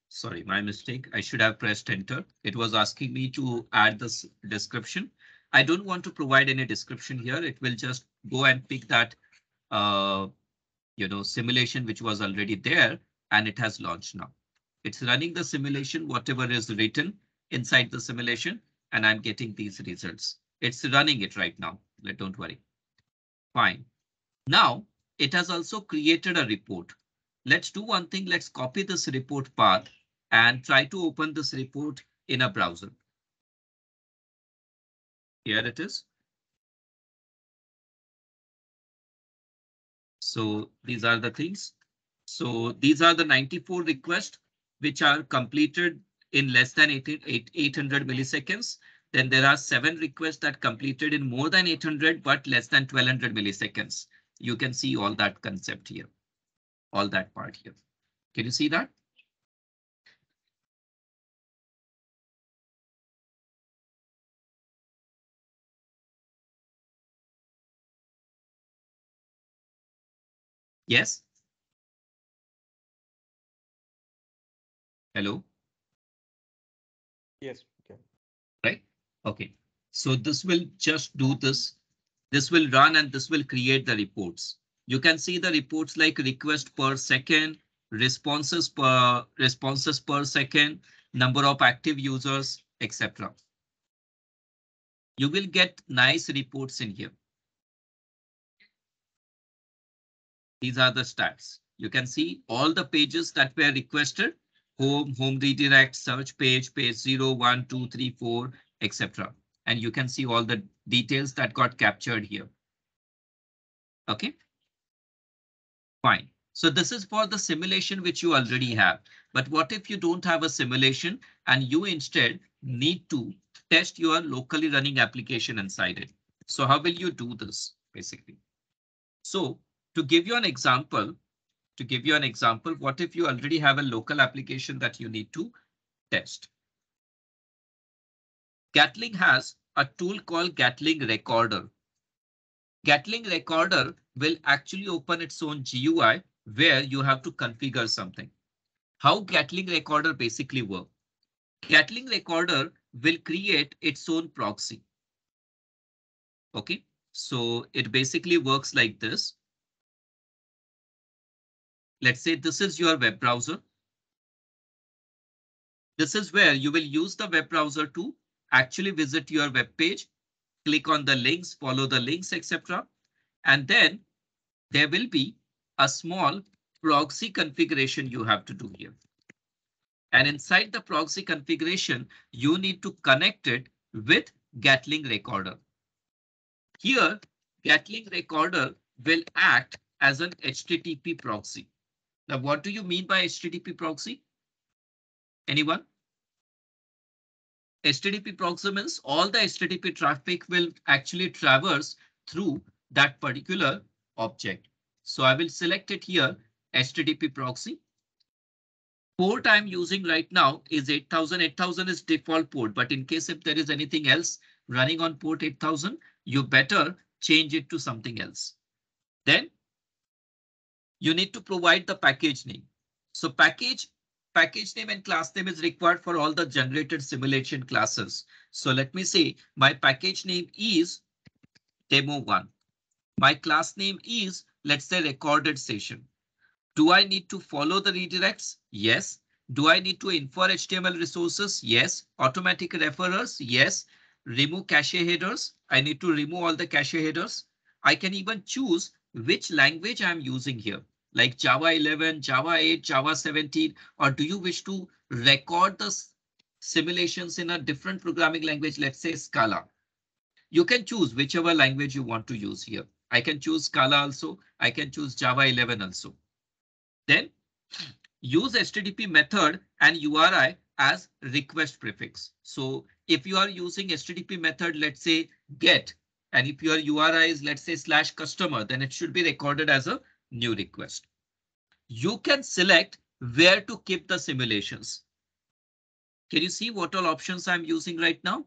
sorry, my mistake. I should have pressed enter. It was asking me to add this description. I don't want to provide any description here. It will just go and pick that, simulation which was already there and it has launched now. It's running the simulation, whatever is written inside the simulation, and I'm getting these results. It's running it right now. Don't worry. Fine. Now it has also created a report. Let's do one thing. Let's copy this report path and try to open this report in a browser. Here it is. So these are the things. So these are the 94 requests which are completed in less than 800 milliseconds. Then there are 7 requests that completed in more than 800, but less than 1200 milliseconds. You can see all that concept here. All that part here. Can you see that? Yes. Hello. Yes. Okay. Right. Okay. So this will just do this. This will run and this will create the reports. You can see the reports like request per second, responses per second, number of active users, etc. You will get nice reports in here. These are the stats. You can see all the pages that were requested: home redirect, search page, page 0, 1, 2, 3, 4, etc. And you can see all the details that got captured here. OK. Fine. So this is for the simulation which you already have. But what if you don't have a simulation and you instead need to test your locally running application inside it? So how will you do this basically? So to give you an example, what if you already have a local application that you need to test? Gatling has a tool called Gatling Recorder. Gatling Recorder will actually open its own GUI where you have to configure something. How Gatling Recorder basically works? Gatling Recorder will create its own proxy. OK, so it basically works like this. Let's say this is your web browser. This is where you will use the web browser to actually visit your web page, click on the links, follow the links, etc. And then there will be a small proxy configuration you have to do here. And inside the proxy configuration, you need to connect it with Gatling Recorder. Here, Gatling Recorder will act as an HTTP proxy. Now, what do you mean by HTTP proxy? Anyone? HTTP proxy means all the HTTP traffic will actually traverse through that particular object. So I will select it here, HTTP proxy. Port I'm using right now is 8000. 8000 is default port, but in case if there is anything else running on port 8000, you better change it to something else. Then you need to provide the package name. So package name and class name is required for all the generated simulation classes. So let me say my package name is demo1. My class name is, let's say, recorded session. Do I need to follow the redirects? Yes. Do I need to infer HTML resources? Yes. Automatic referrers? Yes. Remove cache headers? I need to remove all the cache headers. I can even choose which language I'm using here, like Java 11, Java 8, Java 17, or do you wish to record the simulations in a different programming language, let's say Scala? You can choose whichever language you want to use here. I can choose Scala also. I can choose Java 11 also. Then use HTTP method and URI as request prefix. So if you are using HTTP method, let's say get, and if your URI is, let's say, /customer, then it should be recorded as a new request. You can select where to keep the simulations. Can you see what all options I'm using right now?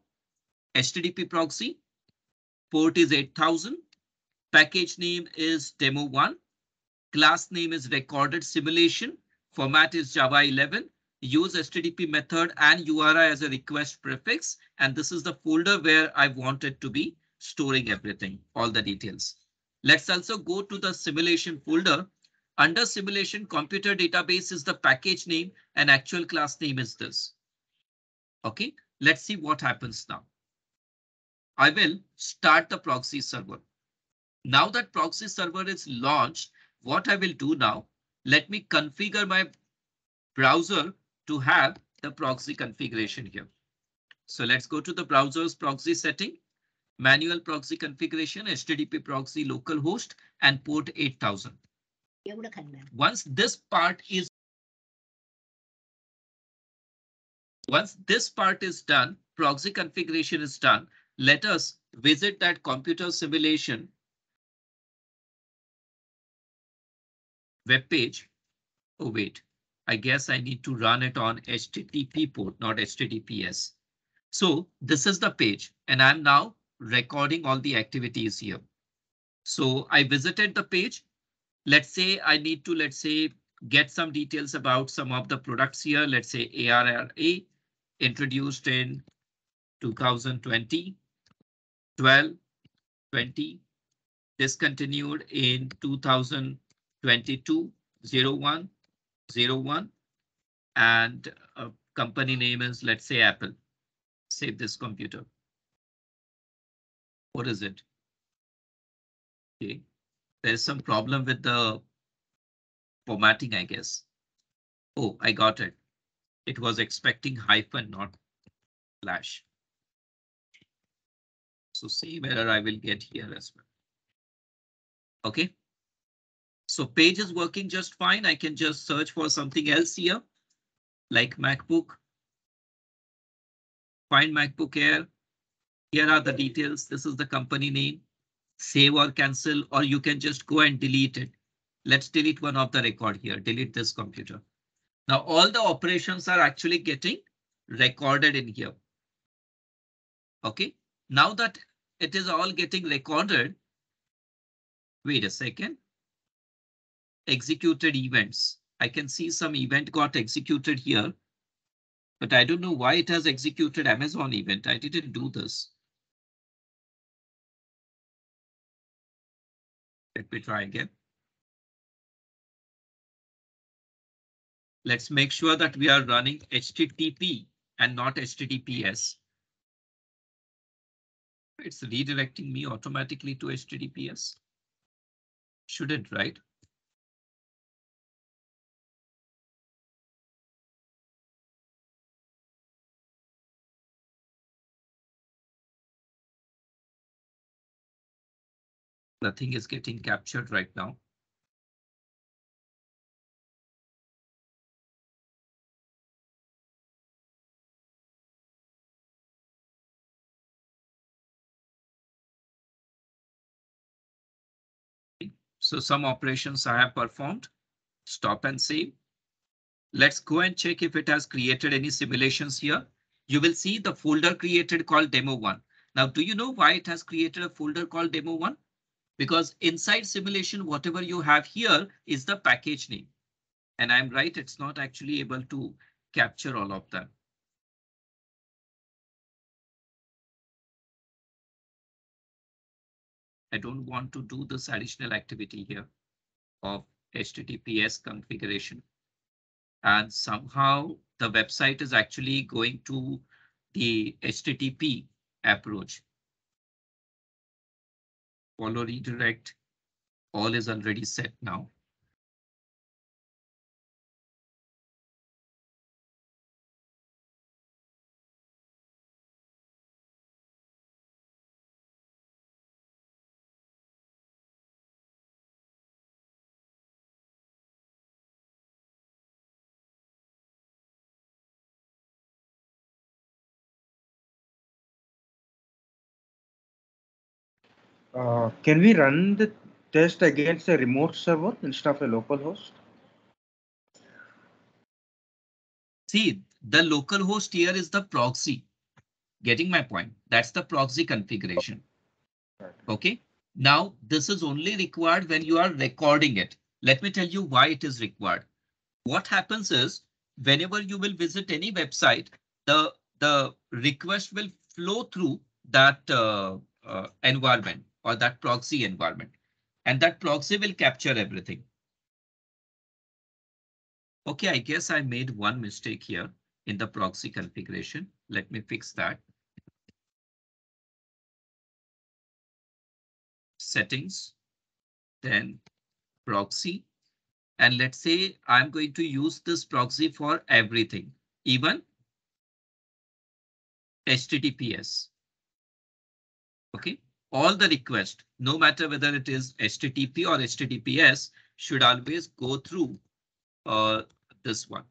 HTTP proxy, port is 8000, package name is demo1, class name is recorded simulation, format is Java 11, use HTTP method and URI as a request prefix, and this is the folder where I want it to be storing everything, all the details. Let's also go to the simulation folder. Under simulation, computer database is the package name and actual class name is this. OK, let's see what happens now. I will start the proxy server. Now that proxy server is launched, what I will do now, let me configure my browser to have the proxy configuration here. So let's go to the browser's proxy setting. Manual proxy configuration, HTTP proxy localhost and port 8000. Once this part is done, proxy configuration is done. Let us visit that computer simulation web page. Oh wait, I guess I need to run it on HTTP port, not HTTPS. So this is the page and I'm now recording all the activities here. So I visited the page. Let's say I need to, let's say, get some details about some of the products here. Let's say ARRA, introduced in 2020, 12, 20, discontinued in 2022, 01, 01, and a company name is, let's say, Apple. Save this computer. What is it? Okay, there's some problem with the formatting, I guess. Oh, I got it. It was expecting hyphen, not slash. So same error I will get here as well. OK, so page is working just fine. I can just search for something else here, like MacBook. Find MacBook Air. Here are the details. This is the company name. Save or cancel, or you can just go and delete it. Let's delete one of the record here. Delete this computer. Now all the operations are actually getting recorded in here. OK, now that it is all getting recorded. Wait a second. Executed events. I can see some event got executed here, but I don't know why it has executed Amazon event. I didn't do this. Let me try again. Let's make sure that we are running HTTP and not HTTPS. It's redirecting me automatically to HTTPS. Shouldn't, right? Nothing is getting captured right now. So some operations I have performed. Stop and save. Let's go and check if it has created any simulations here. You will see the folder created called demo1. Now, do you know why it has created a folder called demo1? Because inside simulation, whatever you have here is the package name. And I'm right, it's not actually able to capture all of them. I don't want to do this additional activity here of HTTPS configuration. And somehow the website is actually going to the HTTP approach. Follow redirect. All is already set now. Can we run the test against a remote server instead of a local host? See, the local host here is the proxy. Getting my point? That's the proxy configuration. OK, now this is only required when you are recording it. Let me tell you why it is required. What happens is whenever you will visit any website, the request will flow through that environment, or that proxy environment, and that proxy will capture everything. OK, I guess I made one mistake here in the proxy configuration. Let me fix that. Settings, then proxy, and let's say I'm going to use this proxy for everything, even HTTPS. OK, all the request, no matter whether it is HTTP or HTTPS, should always go through this one.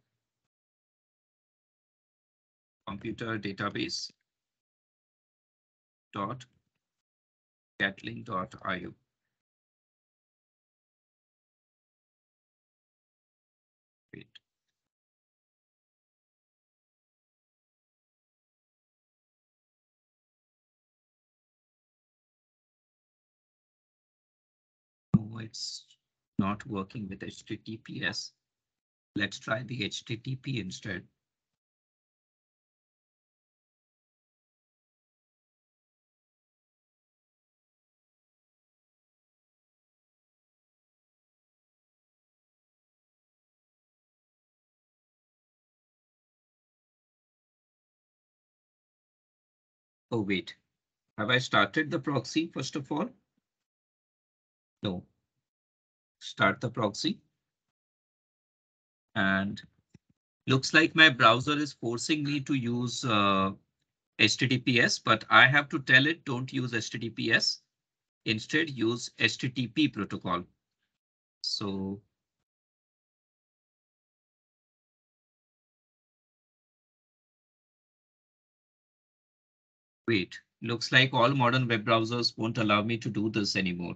Computer database. .gatling.io. Wait. It's not working with HTTPS. Let's try the HTTP instead. Oh, wait. Have I started the proxy first of all? No. Start the proxy. And looks like my browser is forcing me to use HTTPS, but I have to tell it don't use HTTPS. Instead, use HTTP protocol. So. Wait, looks like all modern web browsers won't allow me to do this anymore.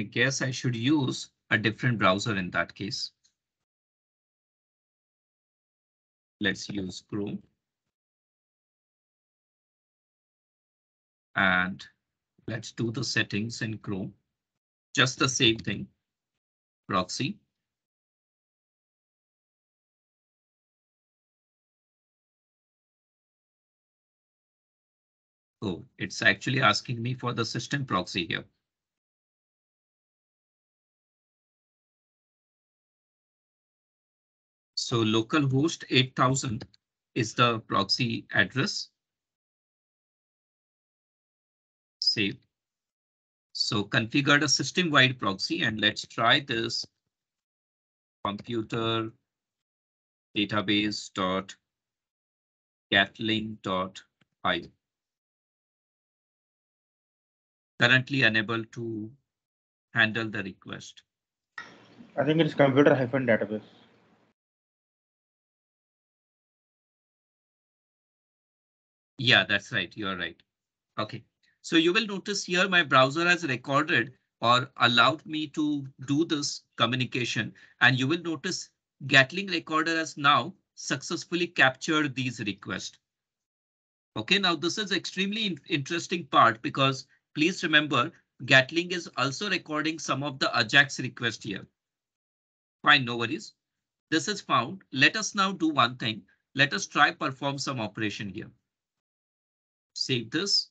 I guess I should use a different browser in that case. Let's use Chrome. And let's do the settings in Chrome. Just the same thing. Proxy. Oh, it's actually asking me for the system proxy here. So localhost 8000 is the proxy address. Save. So configured a system-wide proxy, and let's try this computer database.gatling.io. Currently unable to handle the request. I think it's computer-database. Yeah, that's right. You're right. OK. So you will notice here my browser has recorded or allowed me to do this communication, and you will notice Gatling recorder has now successfully captured these requests. OK, now this is extremely interesting part because please remember Gatling is also recording some of the Ajax requests here. Fine, no worries. This is found. Let us now do one thing. Let us try perform some operation here. Save this.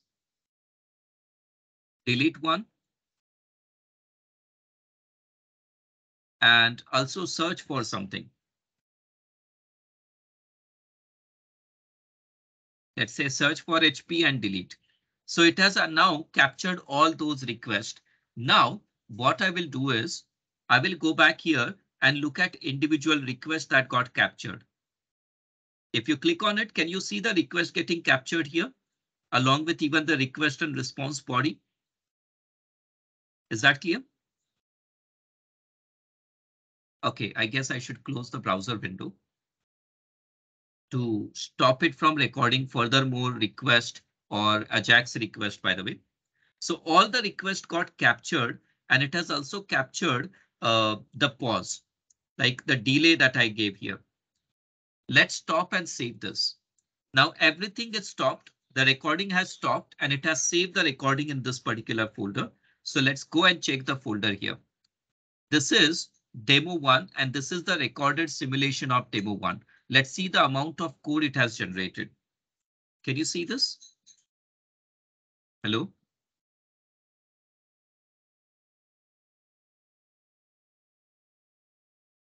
Delete one. And also search for something. Let's say search for HP and delete. So it has now captured all those requests. Now what I will do is I will go back here and look at individual requests that got captured. If you click on it, can you see the request getting captured here along with even the request and response body? Is that clear? OK, I guess I should close the browser window to stop it from recording furthermore request or Ajax request, by the way. So all the requests got captured, and it has also captured the pause, like the delay that I gave here. Let's stop and save this. Now everything is stopped. The recording has stopped, and it has saved the recording in this particular folder. So let's go and check the folder here. This is demo one, and this is the recorded simulation of demo one. Let's see the amount of code it has generated. Can you see this? Hello?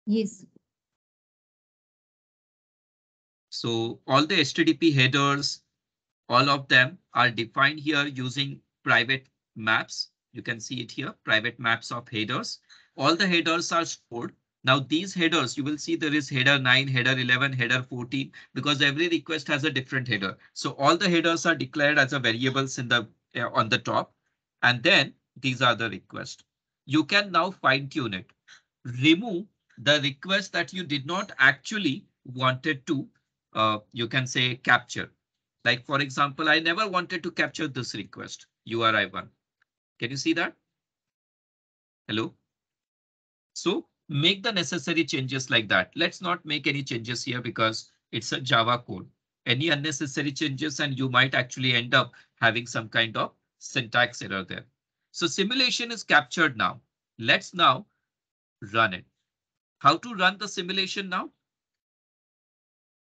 Yes. So all the HTTP headers, all of them are defined here using private maps. You can see it here, private maps of headers. All the headers are stored. Now these headers, you will see there is header 9, header 11, header 14, because every request has a different header. So all the headers are declared as a variables in the on the top. And then these are the requests. You can now fine tune it. Remove the request that you did not actually wanted to, you can say capture. Like for example, I never wanted to capture this request, URI1. Can you see that? Hello? So make the necessary changes like that. Let's not make any changes here because it's a Java code. Any unnecessary changes and you might actually end up having some kind of syntax error there. So simulation is captured now. Let's now run it. How to run the simulation now?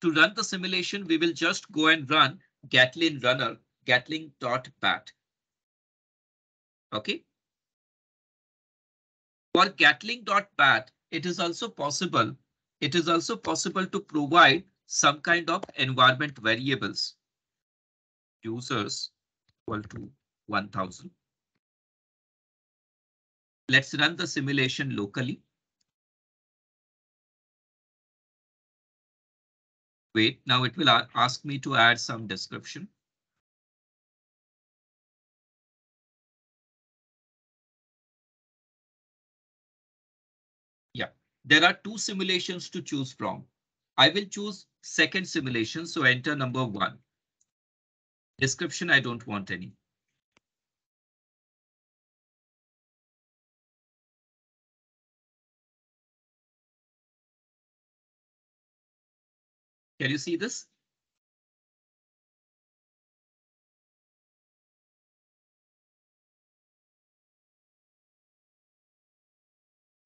To run the simulation, we will just go and run Gatling runner, gatling.bat. OK. For gatling.bat, it is also possible to provide some kind of environment variables. Users equal to 1000. Let's run the simulation locally. Wait, now it will ask me to add some description. Yeah, there are two simulations to choose from. I will choose second simulation, so enter number 1. Description, I don't want any. Can you see this?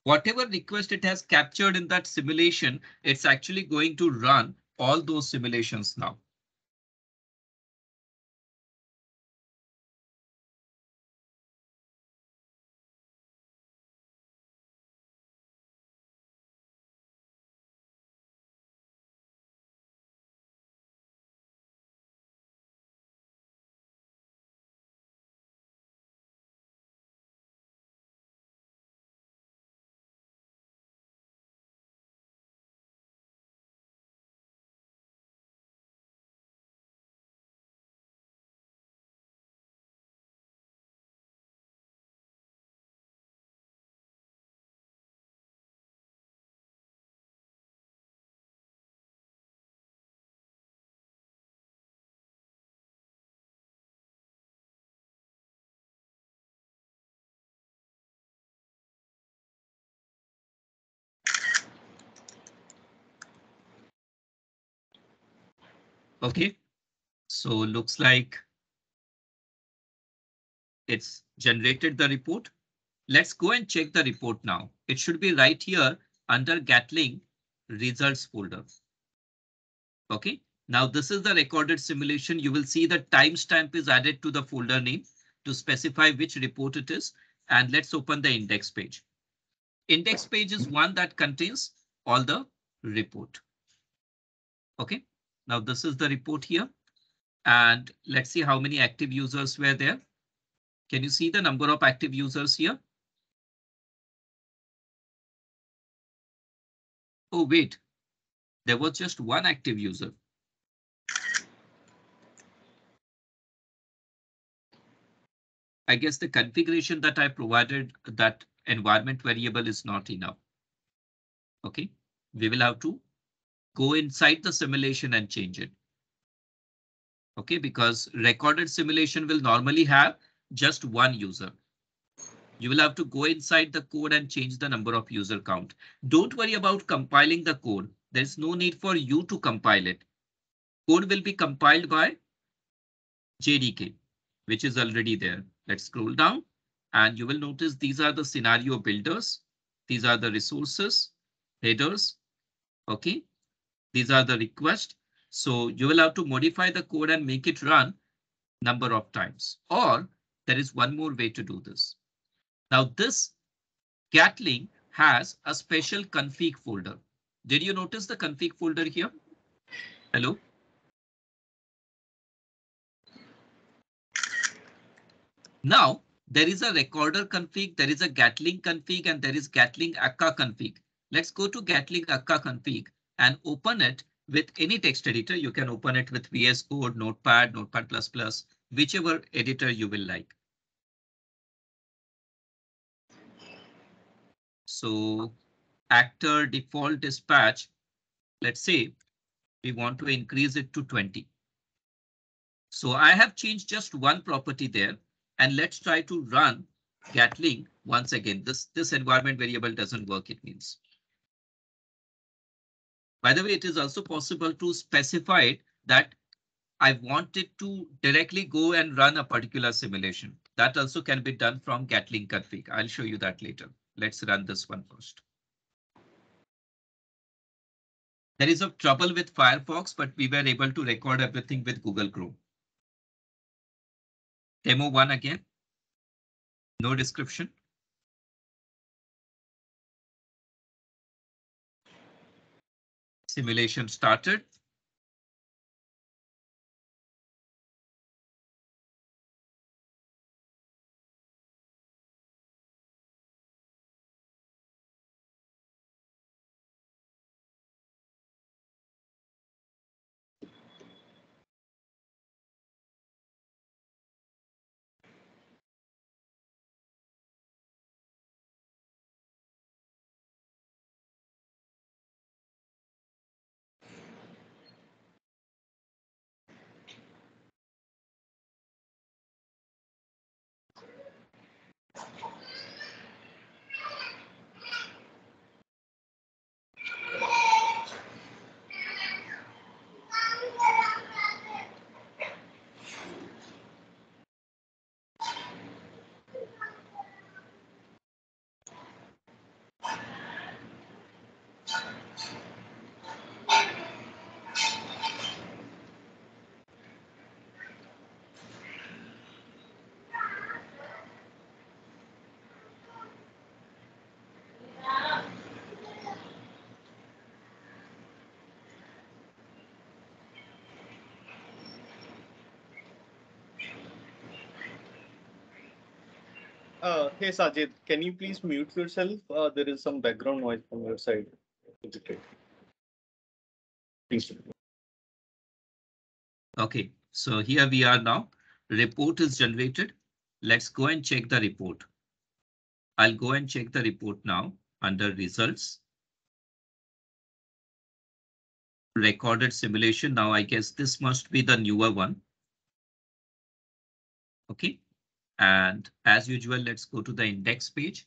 Whatever request it has captured in that simulation, it's actually going to run all those simulations now. OK, so looks like it's generated the report. Let's go and check the report now. It should be right here under Gatling results folder. OK, now this is the recorded simulation. You will see the timestamp is added to the folder name to specify which report it is. And let's open the index page. Index page is one that contains all the report. OK. Now this is the report here, and let's see how many active users were there. Can you see the number of active users here? Oh, wait, there was just one active user. I guess the configuration that I provided, that environment variable, is not enough. OK, we will have to go inside the simulation and change it. OK, because recorded simulation will normally have just one user. You will have to go inside the code and change the number of user count. Don't worry about compiling the code. There's no need for you to compile it. Code will be compiled by JDK, which is already there. Let's scroll down and you will notice these are the scenario builders. These are the resources, headers. OK. These are the requests, so you will have to modify the code and make it run number of times. Or there is one more way to do this. Now this Gatling has a special config folder. Did you notice the config folder here? Hello? Now there is a recorder config, there is a Gatling config, and there is Gatling akka config. Let's go to Gatling akka config and open it with any text editor. You can open it with VS Code, Notepad, Notepad++, whichever editor you will like. So actor default dispatch, let's say we want to increase it to 20. So I have changed just one property there, and let's try to run Gatling once again. This environment variable doesn't work, it means. By the way, it is also possible to specify that I want it to directly go and run a particular simulation. That also can be done from Gatling config. I'll show you that later. Let's run this one first. There is a trouble with Firefox, but we were able to record everything with Google Chrome. Demo 1 again. No description. simulation started. Hey Sajid, can you please mute yourself? There is some background noise from your side. Please. Okay, so here we are now. Report is generated. Let's go and check the report. I'll go and check the report now under results. Recorded simulation. Now I guess this must be the newer one. Okay. And as usual, let's go to the index page.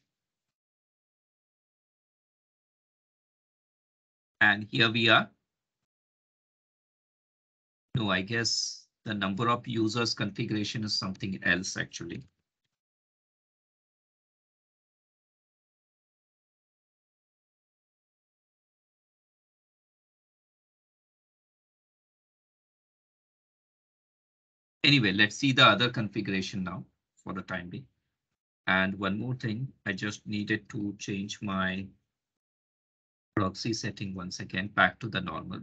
And here we are. No, I guess the number of users configuration is something else actually. Anyway, let's see the other configuration now. For the time being. And one more thing, I just needed to change my proxy setting once again back to the normal.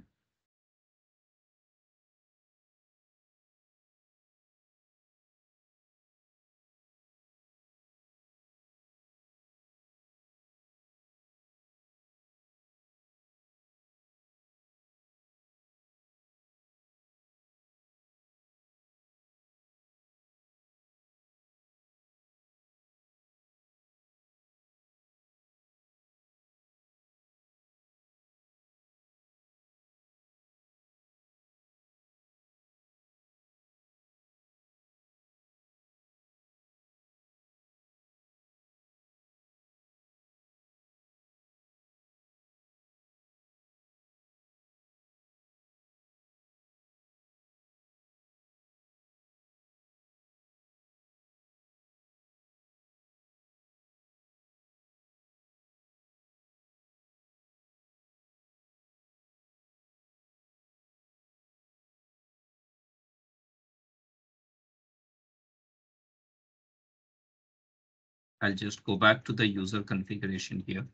I'll just go back to the user configuration here.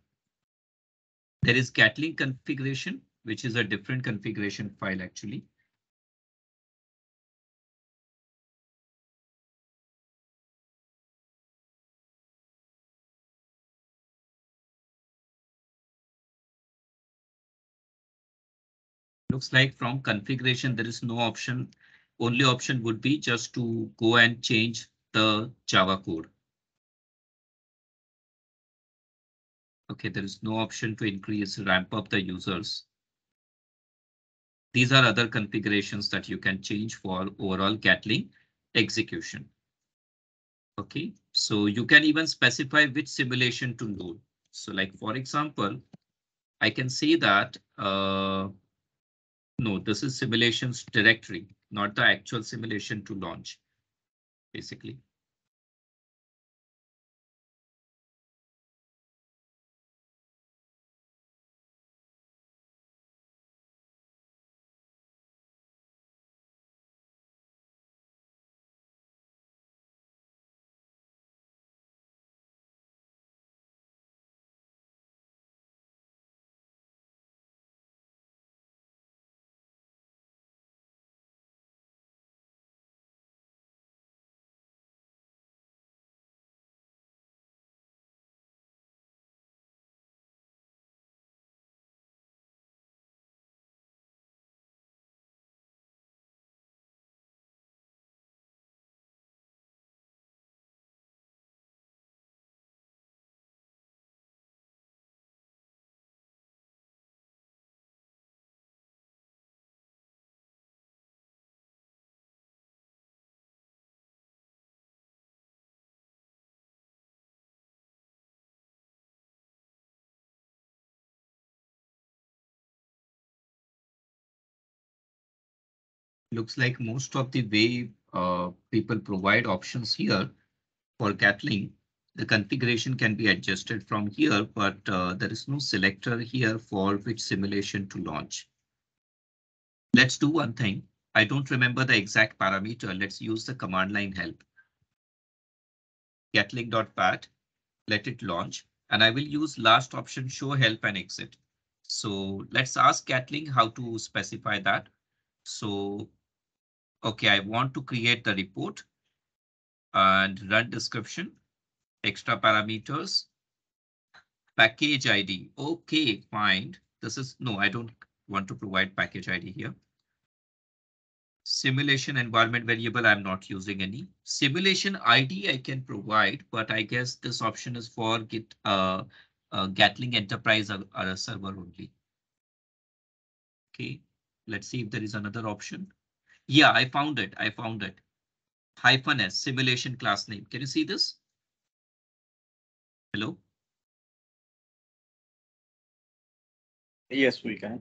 There is Gatling configuration, which is a different configuration file actually. Looks like from configuration, there is no option. Only option would be just to go and change the Java code. OK, there is no option to increase, ramp up the users. These are other configurations that you can change for overall Gatling execution. OK, so you can even specify which simulation to load. So like, for example, I can say that. No, this is simulations directory, not the actual simulation to launch, basically. looks like most of the way people provide options here for Gatling. The configuration can be adjusted from here, but there is no selector here for which simulation to launch. Let's do one thing. I don't remember the exact parameter. Let's use the command line help. Gatling.bat, let it launch, and I will use last option show help and exit. So let's ask Gatling how to specify that. So, OK, I want to create the report and run description, extra parameters, package ID. OK, fine. This is no, I don't want to provide package ID here. Simulation environment variable, I'm not using any. Simulation ID I can provide, but I guess this option is for Gatling Enterprise or a server only. OK, let's see if there is another option. Yeah, I found it. I found it. -S simulation class name. Can you see this? Hello? Yes, we can.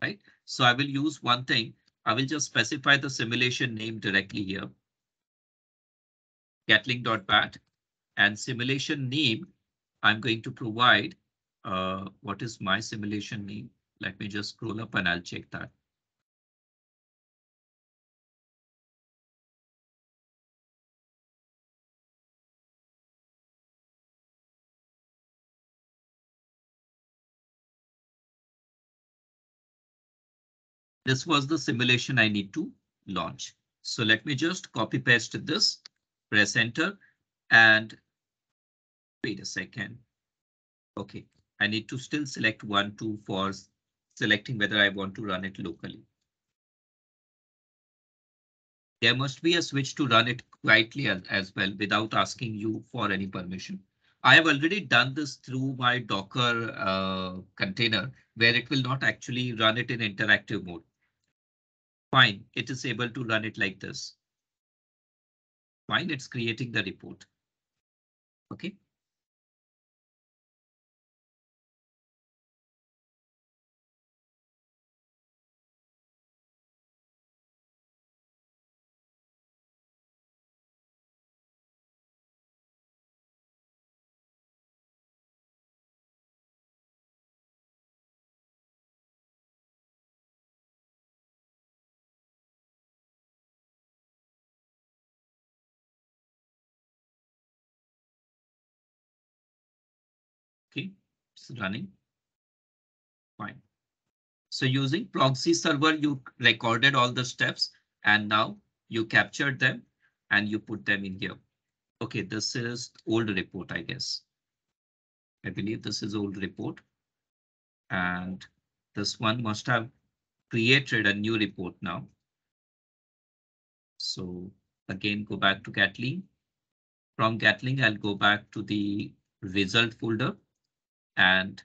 Right. So I will use one thing. I will just specify the simulation name directly here. Gatling.bat and simulation name. I'm going to provide what is my simulation name. Let me just scroll up and I'll check that. This was the simulation I need to launch. So let me just copy paste this, press enter, and wait a second. OK, I need to still select 1, 2 for selecting whether I want to run it locally. There must be a switch to run it quietly as well without asking you for any permission. I have already done this through my Docker container where it will not actually run it in interactive mode. Fine, it is able to run it like this. Fine, it's creating the report. OK. It's running. Fine. So using proxy server, you recorded all the steps and now you captured them and you put them in here. OK, this is old report, I guess. I believe this is old report. And this one must have created a new report now. So again, go back to Gatling. From Gatling, I'll go back to the result folder. And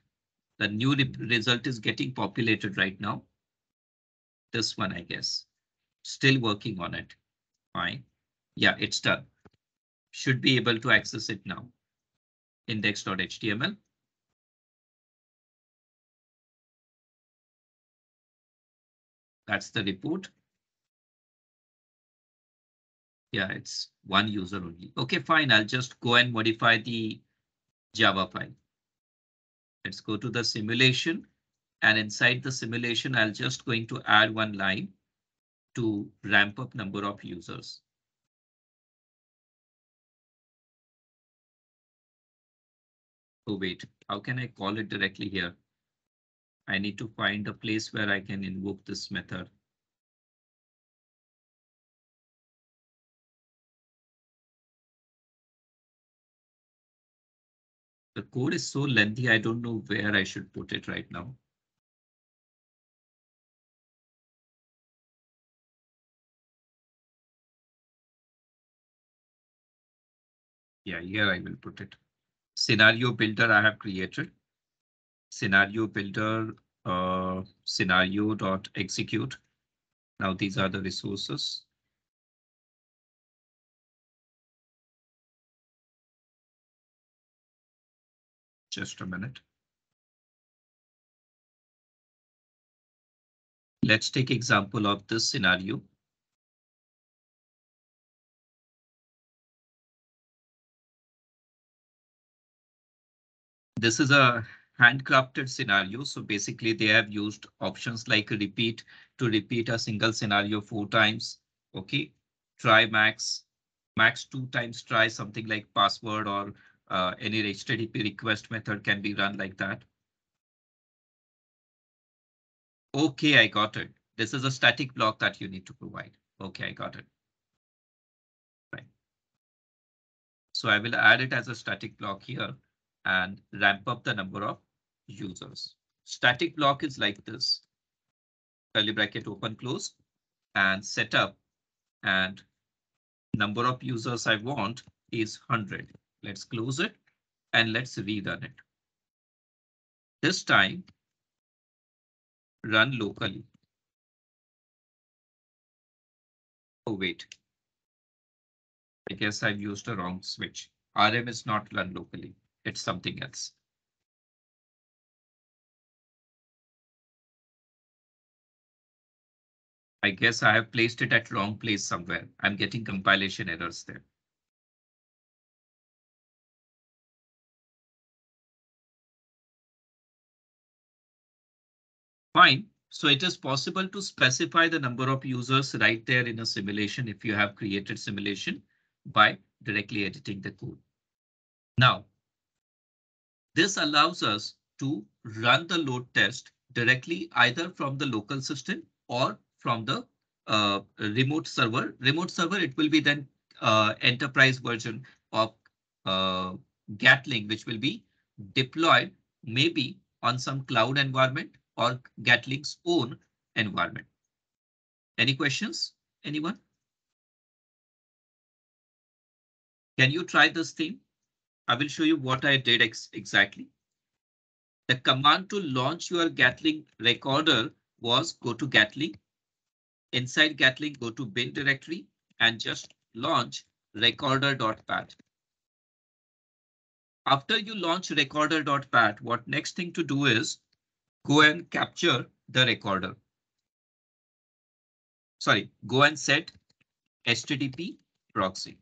the new result is getting populated right now. This one, I guess. Still working on it. Fine. Yeah, it's done. Should be able to access it now. Index.html. That's the report. Yeah, it's one user only. OK, fine. I'll just go and modify the Java file. Let's go to the simulation, and inside the simulation, I'll just going to add one line to ramp up number of users. Oh, wait, how can I call it directly here? I need to find a place where I can invoke this method. The code is so lengthy, I don't know where I should put it right now. Yeah, here I will put it. Scenario builder I have created. Scenario builder scenario.execute. Now these are the resources. Just a minute. Let's take example of this scenario. This is a handcrafted scenario. So basically they have used options like repeat to repeat a single scenario 4 times. OK, try max 2 times, try something like password or any HTTP request method can be run like that. OK, I got it. This is a static block that you need to provide. OK, I got it. Right. So I will add it as a static block here and ramp up the number of users. Static block is like this. Curly bracket open, close, and setup, and number of users I want is 100. Let's close it and let's rerun it. This time, run locally. Oh, wait. I guess I've used the wrong switch. RM is not run locally. It's something else. I guess I have placed it at wrong place somewhere. I'm getting compilation errors there. Fine. So it is possible to specify the number of users right there in a simulation if you have created simulation by directly editing the code. Now, this allows us to run the load test directly either from the local system or from the remote server. Remote server, it will be then enterprise version of Gatling, which will be deployed maybe on some cloud environment or Gatling's own environment. Any questions? Anyone? Can you try this thing? I will show you what I did exactly. The command to launch your Gatling recorder was go to Gatling. Inside Gatling, go to bin directory and just launch recorder.bat. After you launch recorder.bat, what next thing to do is go and capture the recorder. Sorry, go and set HTTP proxy.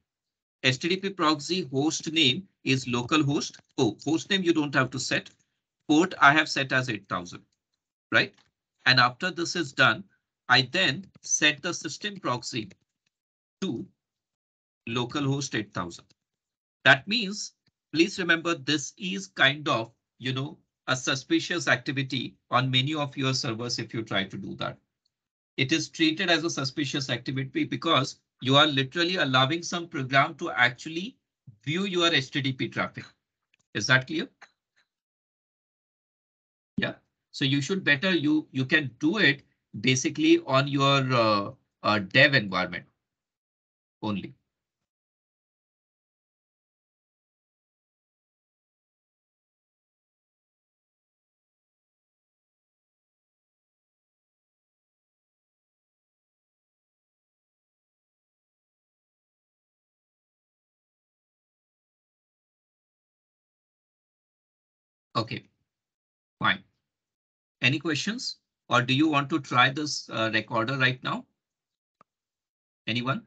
HTTP proxy host name is localhost. Oh, host name you don't have to set. Port I have set as 8000, right? And after this is done, I then set the system proxy to localhost 8000. That means, please remember, this is kind of, you know, a suspicious activity on many of your servers if you try to do that. It is treated as a suspicious activity because you are literally allowing some program to actually view your HTTP traffic. Is that clear? Yeah. So you should better you can do it basically on your dev environment only. OK, fine. Any questions? Or do you want to try this recorder right now? Anyone?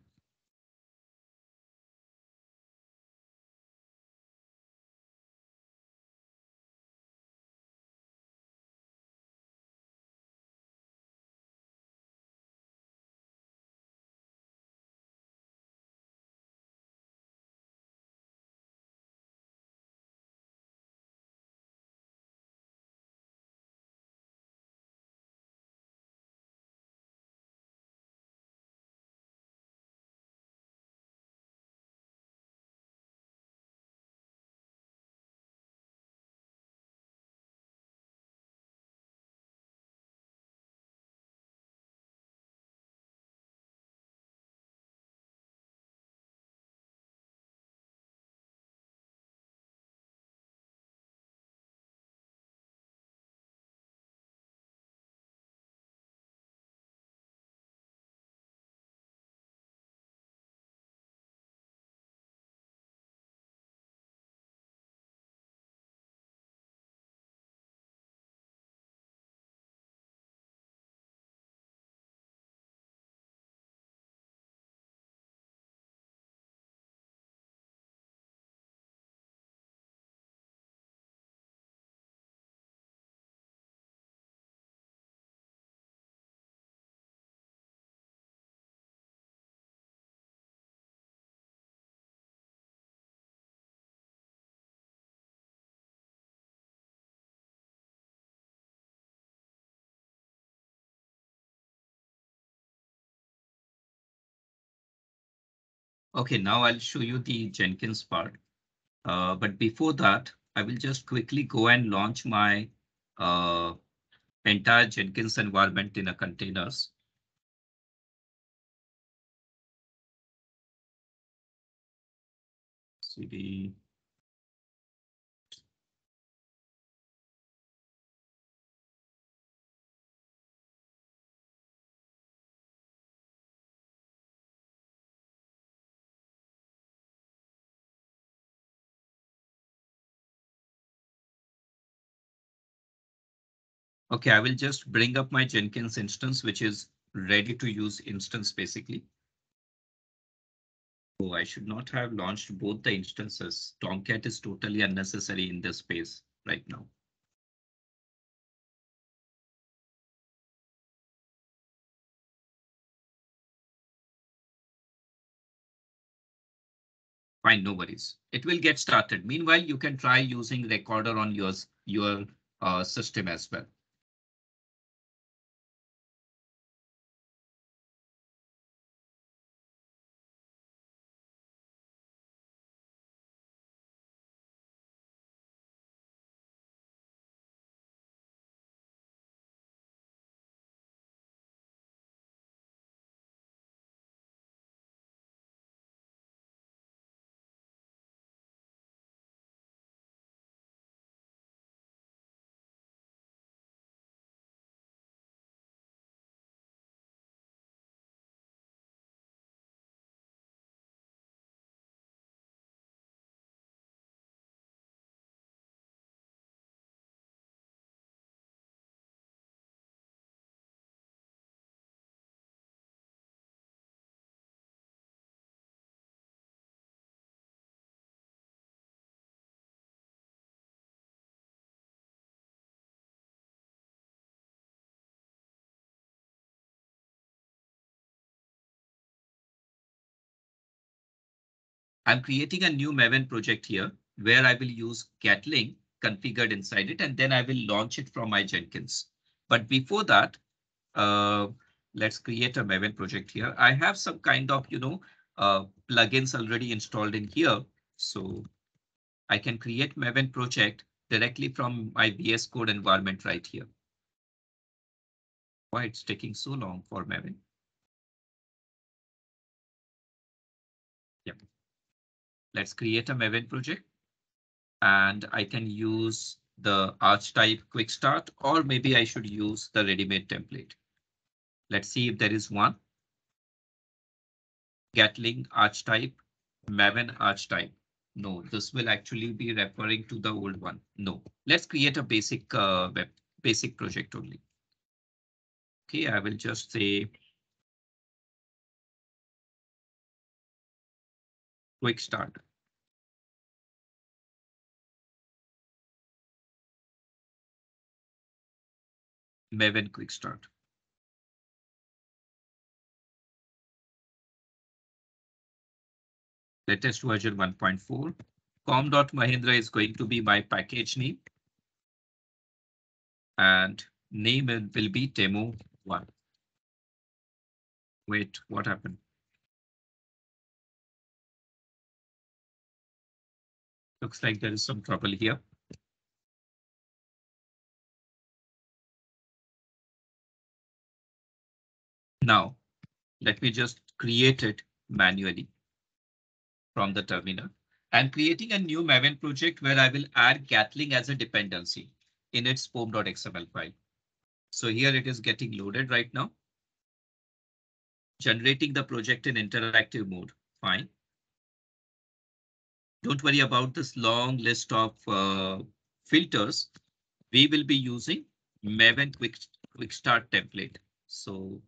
Okay, now I'll show you the Jenkins part. But before that, I will just quickly go and launch my entire Jenkins environment in a containers. CD. Okay, I will just bring up my Jenkins instance, which is ready to use instance basically. So I should not have launched both the instances. Tomcat is totally unnecessary in this space right now. Fine, no worries. It will get started. Meanwhile, you can try using Recorder on your system as well. I'm creating a new Maven project here where I will use Gatling configured inside it, and then I will launch it from my Jenkins. But before that, let's create a Maven project here. I have some kind of, plugins already installed in here. So I can create Maven project directly from my VS Code environment right here. Why it's taking so long for Maven? Let's create a Maven project, and I can use the archetype quick start, or maybe I should use the ready-made template. Let's see if there is one. Gatling archetype, Maven archetype. No, this will actually be referring to the old one. No, let's create a basic basic project only. OK, I will just say quick start. Maven quick start. Latest version 1.4. com.mahendra is going to be my package name. And name will be demo1. Wait, what happened? Looks like there is some trouble here. Now, let me just create it manually from the terminal. I'm creating a new Maven project where I will add Gatling as a dependency in its pom.xml file. So here it is getting loaded right now. Generating the project in interactive mode. Fine. Don't worry about this long list of filters. We will be using Maven quick start template. So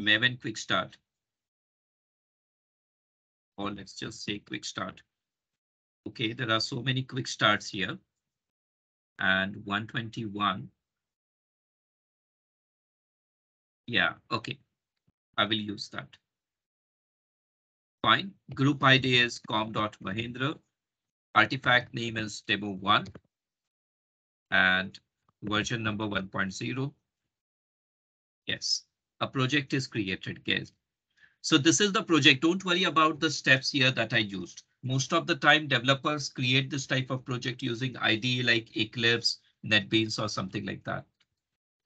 Maven quick start. Or let's just say quick start. OK, there are so many quick starts here. And 121. Yeah, OK. I will use that. Fine. Group ID is com.mahendra. Artifact name is demo1. And version number 1.0. Yes, a project is created. Yes. So this is the project. Don't worry about the steps here that I used. Most of the time developers create this type of project using IDE like Eclipse, NetBeans or something like that.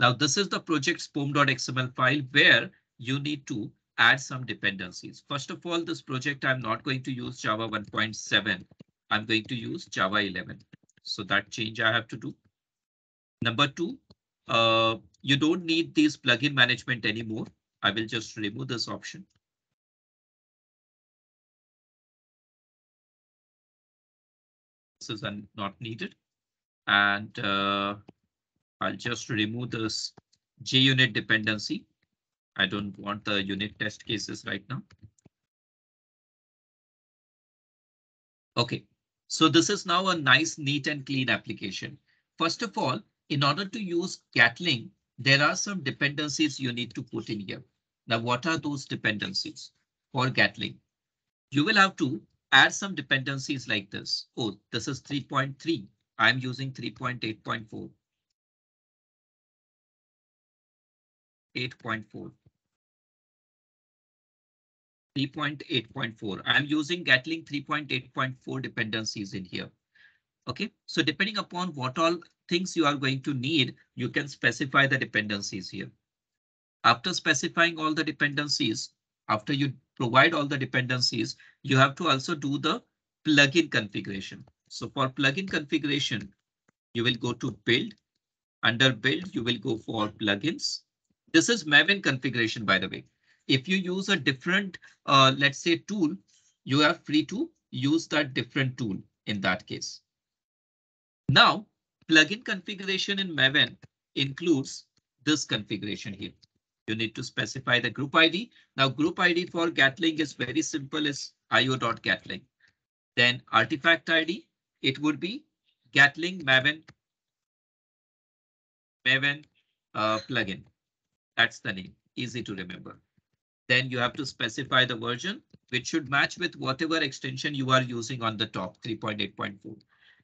Now this is the project's pom.xml file where you need to add some dependencies. First of all, this project, I'm not going to use Java 1.7. I'm going to use Java 11. So that change I have to do. Number two, you don't need this plugin management anymore. I will just remove this option. This is not needed. And I'll just remove this JUnit dependency. I don't want the unit test cases right now. OK, so this is now a nice, neat and clean application. First of all, in order to use Gatling, there are some dependencies you need to put in here. Now, what are those dependencies for Gatling? You will have to add some dependencies like this. Oh, this is 3.3. I'm using 3.8.4. 8.4. 3.8.4. I'm using Gatling 3.8.4 dependencies in here. OK, so depending upon what all things you are going to need, you can specify the dependencies here. After specifying all the dependencies, after you provide all the dependencies, you have to also do the plugin configuration. So for plugin configuration, you will go to build. Under build, you will go for plugins. This is Maven configuration, by the way. If you use a different, let's say, tool, you are free to use that different tool in that case. Now, plugin configuration in Maven includes this configuration here. You need to specify the group ID. Now, group ID for Gatling is very simple, is io.gatling. Then artifact ID, it would be Gatling Maven plugin. That's the name, easy to remember. Then you have to specify the version, which should match with whatever extension you are using on the top, 3.8.4.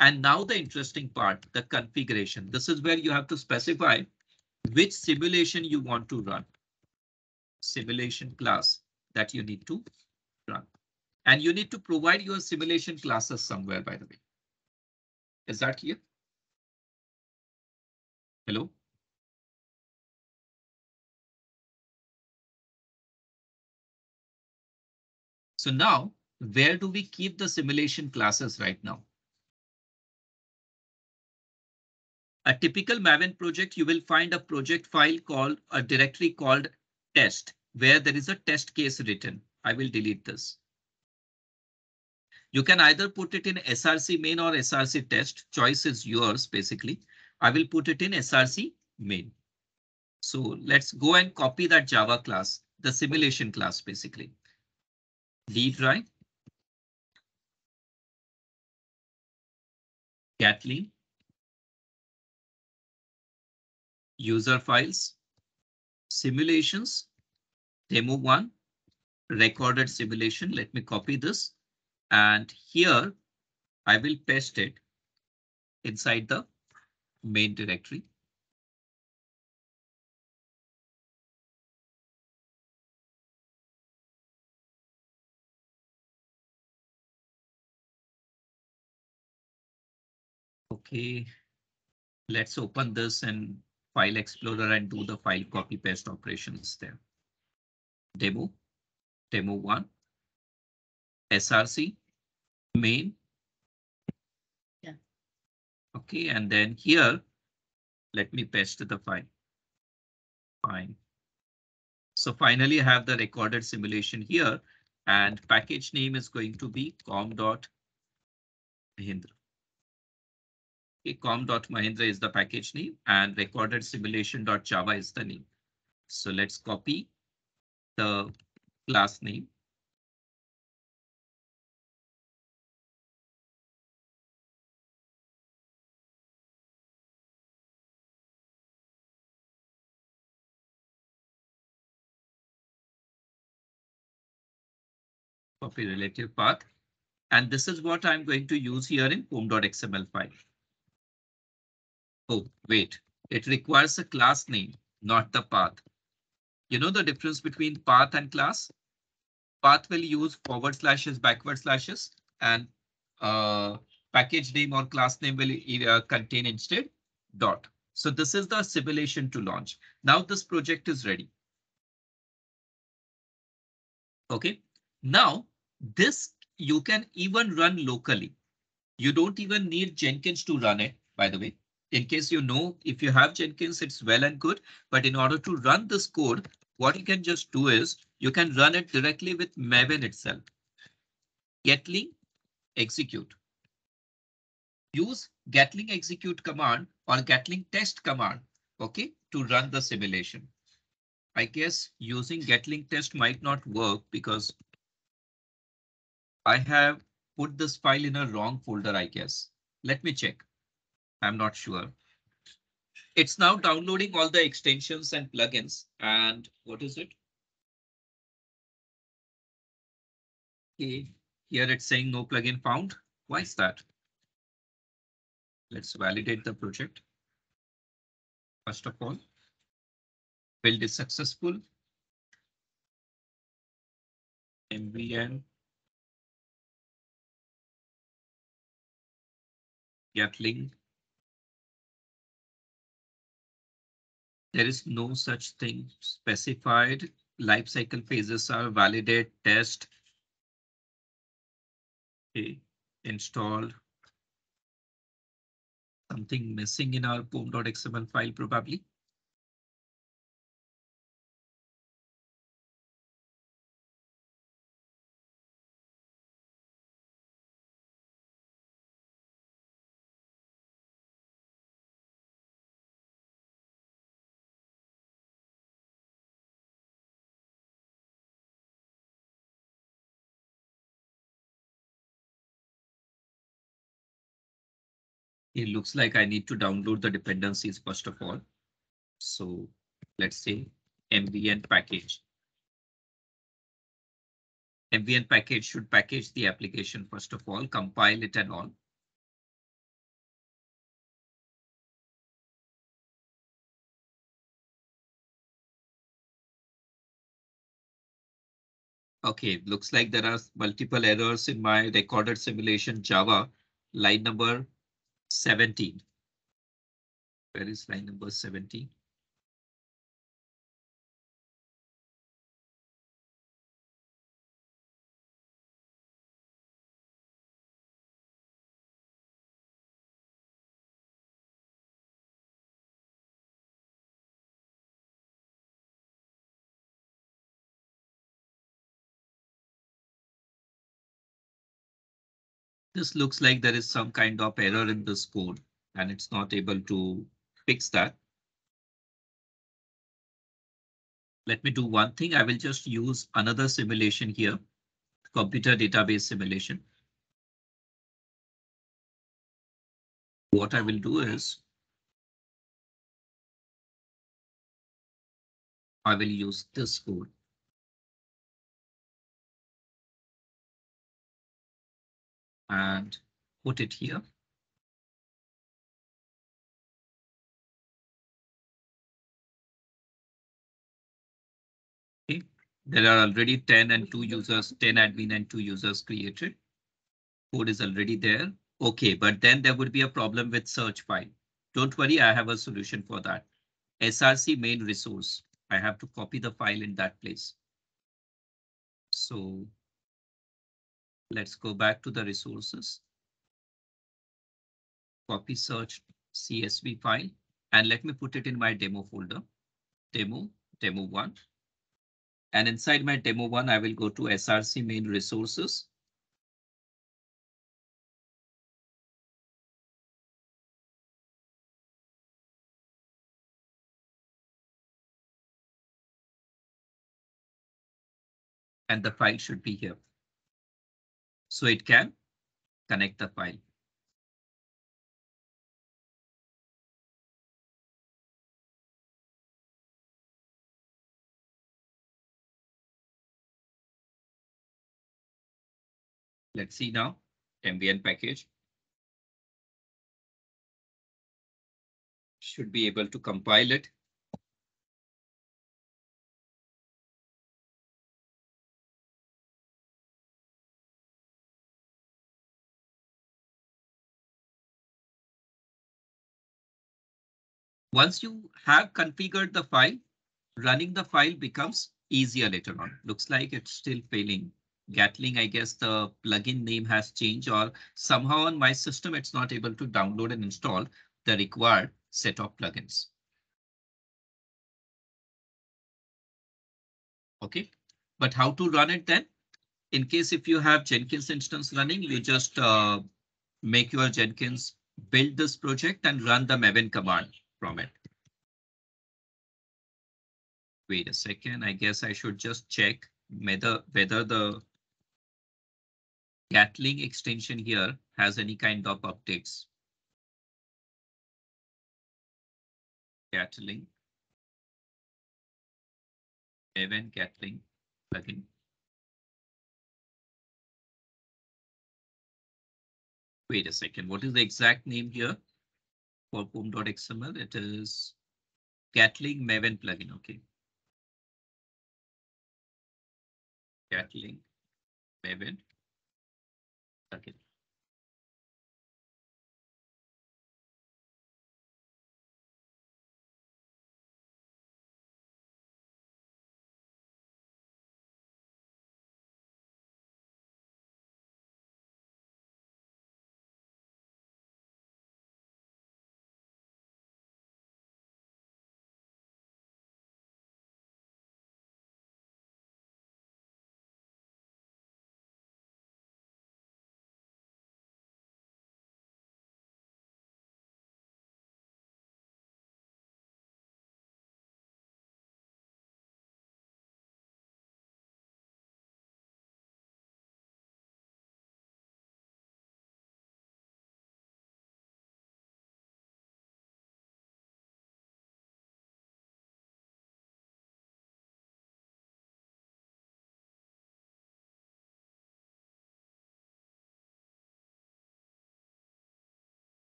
And now the interesting part, the configuration. This is where you have to specify which simulation you want to run. Simulation class that you need to run. And you need to provide your simulation classes somewhere, by the way. Is that clear? Hello? So now, where do we keep the simulation classes right now? A typical Maven project, you will find a project file called a directory called test, where there is a test case written. I will delete this. You can either put it in SRC main or SRC test. Choice is yours, basically. I will put it in SRC main. So let's go and copy that Java class, the simulation class, basically. Lead drive. Gatling. User files, simulations, demo one, recorded simulation. Let me copy this. And here I will paste it inside the main directory. OK, let's open this and File Explorer and do the file copy paste operations there. Demo, demo one, SRC, main. Yeah. OK, and then here, let me paste the file. Fine. So finally, I have the recorded simulation here, and package name is going to be com.mahendra. com.mahendra is the package name and recorded simulation.java is the name. So let's copy the class name. Copy relative path. And this is what I'm going to use here in pom.xml file. Oh, wait, it requires a class name, not the path. You know the difference between path and class? path will use forward slashes, backward slashes, and package name or class name will contain instead dot. So this is the simulation to launch. Now this project is ready. OK, now this you can even run locally. You don't even need Jenkins to run it, by the way, in case you know, if you have Jenkins, it's well and good. But in order to run this code, what you can just do is you can run it directly with Maven itself. Gatling execute. Use Gatling execute command or Gatling test command, OK, to run the simulation. I guess using Gatling test might not work because I have put this file in a wrong folder, I guess. Let me check. I'm not sure. It's now downloading all the extensions and plugins. And what is it? Okay, here it's saying no plugin found. Why is that? Let's validate the project. First of all, build is successful. MVN. Gatling. There is no such thing specified. Lifecycle phases are validate, test. Okay, installed. Something missing in our pom.xml file probably. It looks like I need to download the dependencies first of all. So let's say MVN package. MVN package should package the application first of all, compile it and all. OK, looks like there are multiple errors in my recorded simulation Java line number 17. Where is line number 17? This looks like there is some kind of error in this code and it's not able to fix that. Let me do one thing. I will just use another simulation here, computer database simulation. What I will do is I will use this code. And put it here. Okay, there are already 10 and 2 users, 10 admin and 2 users created. Code is already there. Okay, but then there would be a problem with search file. Don't worry, I have a solution for that. SRC main resource. I have to copy the file in that place. So let's go back to the resources. Copy search CSV file and let me put it in my demo folder. Demo 1. And inside my demo 1, I will go to SRC main resources. And the file should be here. So it can connect the file. Let's see now MVN package. Should be able to compile it. Once you have configured the file, running the file becomes easier later on. Looks like it's still failing. Gatling, I guess the plugin name has changed, or somehow on my system it's not able to download and install the required set of plugins. OK, but how to run it then? In case if you have Jenkins instance running, you just make your Jenkins build this project and run the Maven command from it. Wait a second, I guess I should just check whether the Gatling extension here has any kind of updates. Gatling. Maven Gatling plugin. Wait a second, what is the exact name here for pom.xml? It is Gatling Maven plugin. OK. Gatling Maven. OK.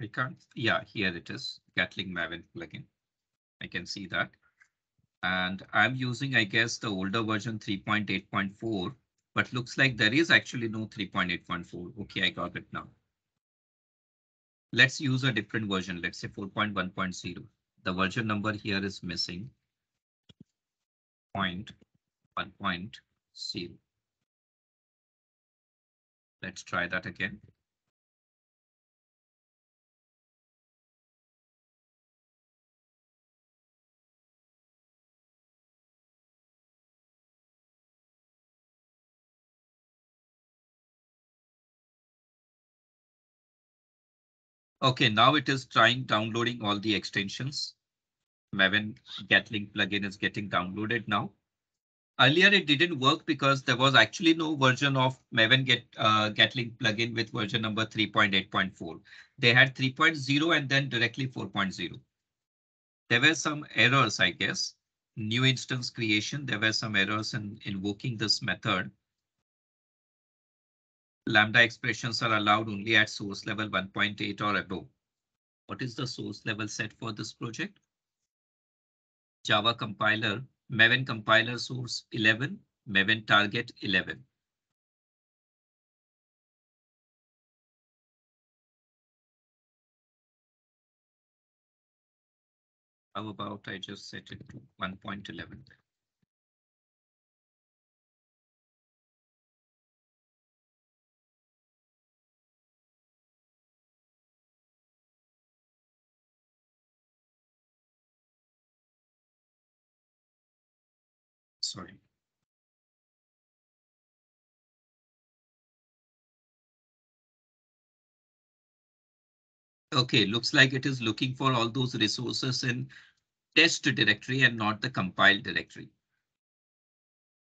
I can't. Yeah, here it is. Gatling Maven plugin. I can see that. And I'm using, I guess, the older version 3.8.4, but looks like there is actually no 3.8.4. OK, I got it now. Let's use a different version. Let's say 4.1.0. The version number here is missing. 1.0. Let's try that again. OK, now it is trying downloading all the extensions. Maven Gatling plugin is getting downloaded now. Earlier it didn't work because there was actually no version of Maven Gatling plugin with version number 3.8.4. They had 3.0 and then directly 4.0. There were some errors, I guess. New instance creation, there were some errors in invoking this method. Lambda expressions are allowed only at source level 1.8 or above. What is the source level set for this project? Java compiler, Maven compiler source 11, Maven target 11. How about I just set it to 1.11? Sorry. OK, looks like it is looking for all those resources in test directory and not the compile directory.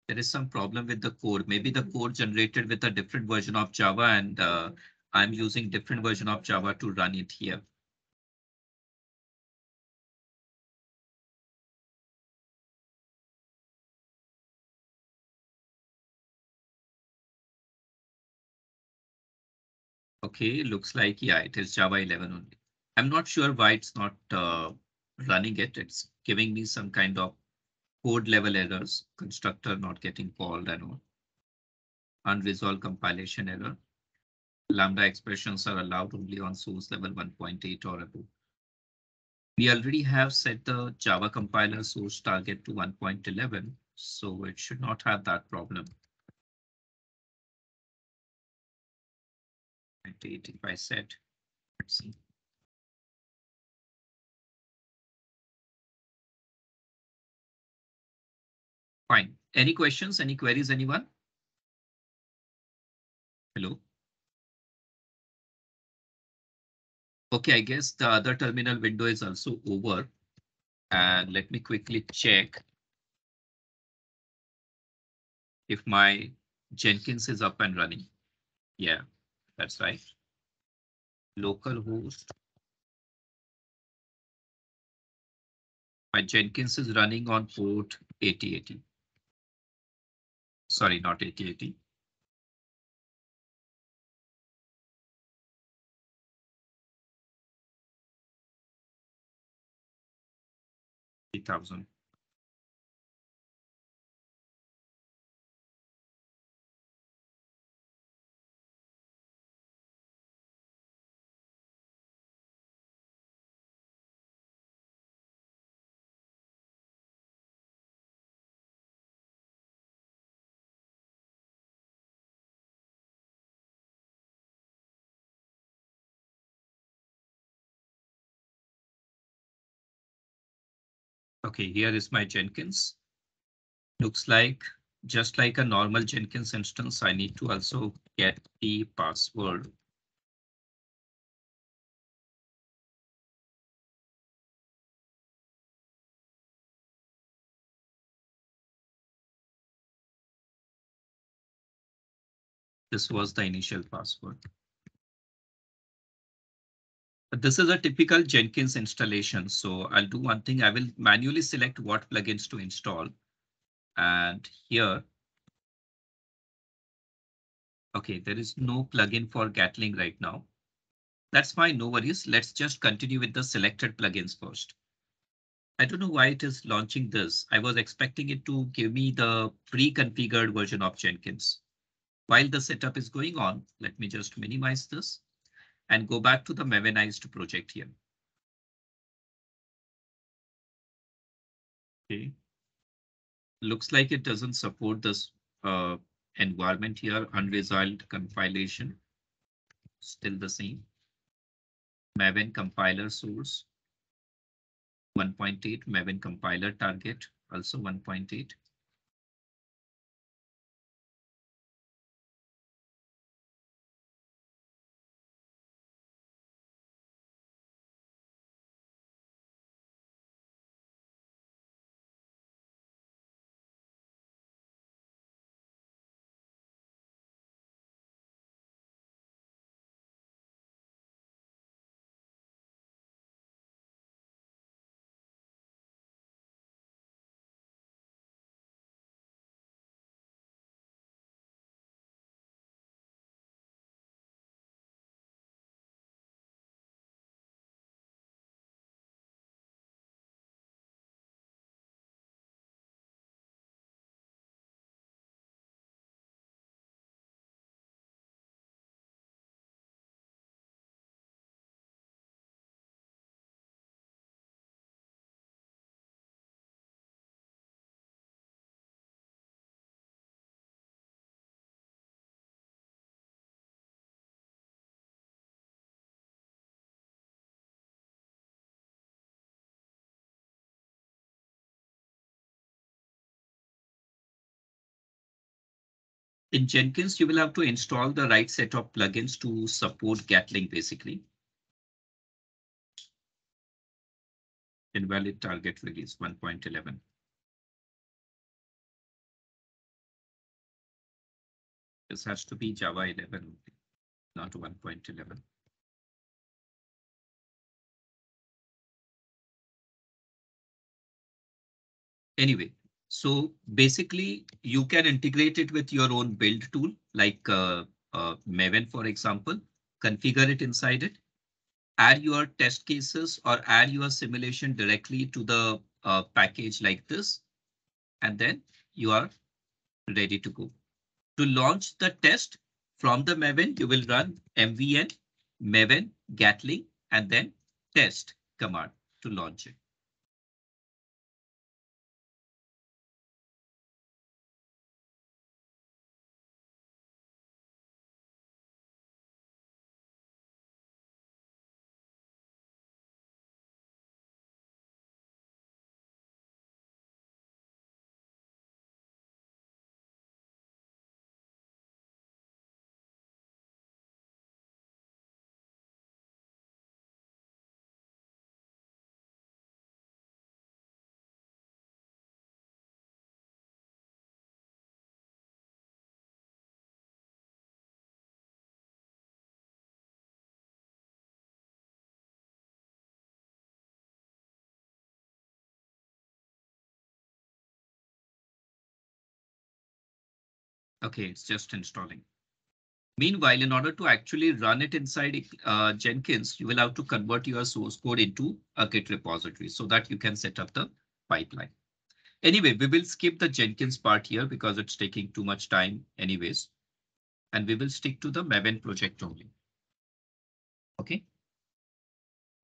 there is some problem with the code. Maybe the code generated with a different version of Java, and I'm using different version of Java to run it here. Okay, looks like, yeah, it is Java 11 only. I'm not sure why it's not running it. It's giving me some kind of code level errors, constructor not getting called and all. Unresolved compilation error. Lambda expressions are allowed only on source level 1.8 or above. We already have set the Java compiler source target to 1.11, so it should not have that problem. If I set, let's see. Fine. Any questions? Any queries? Anyone? Hello. Okay, I guess the other terminal window is also over. And let me quickly check if my Jenkins is up and running. Yeah. That's right. Localhost. My Jenkins is running on port 8080. Sorry, not 8080. Okay, here is my Jenkins. Looks like just like a normal Jenkins instance, I need to also get the password. This was the initial password. This is a typical Jenkins installation, so I'll do one thing. I will manually select what plugins to install. And here. OK, there is no plugin for Gatling right now. That's fine, no worries. Let's just continue with the selected plugins first. I don't know why it is launching this. I was expecting it to give me the pre-configured version of Jenkins. While the setup is going on, let me just minimize this and go back to the Mavenized project here. Okay. Looks like it doesn't support this environment here. Unresolved compilation. Still the same. Maven compiler source. 1.8. Maven compiler target. Also 1.8. In Jenkins, you will have to install the right set of plugins to support Gatling, basically. Invalid target release 1.11. This has to be Java 11, not 1.11. Anyway, so basically you can integrate it with your own build tool like Maven, for example, configure it inside it, add your test cases or add your simulation directly to the package like this, and then you are ready to go. To launch the test from the Maven, you will run MVN, Maven, Gatling, and then test command to launch it. Okay, it's just installing. Meanwhile, in order to actually run it inside Jenkins, you will have to convert your source code into a Git repository so that you can set up the pipeline. Anyway, we will skip the Jenkins part here because it's taking too much time anyways, and we will stick to the Maven project only. Okay.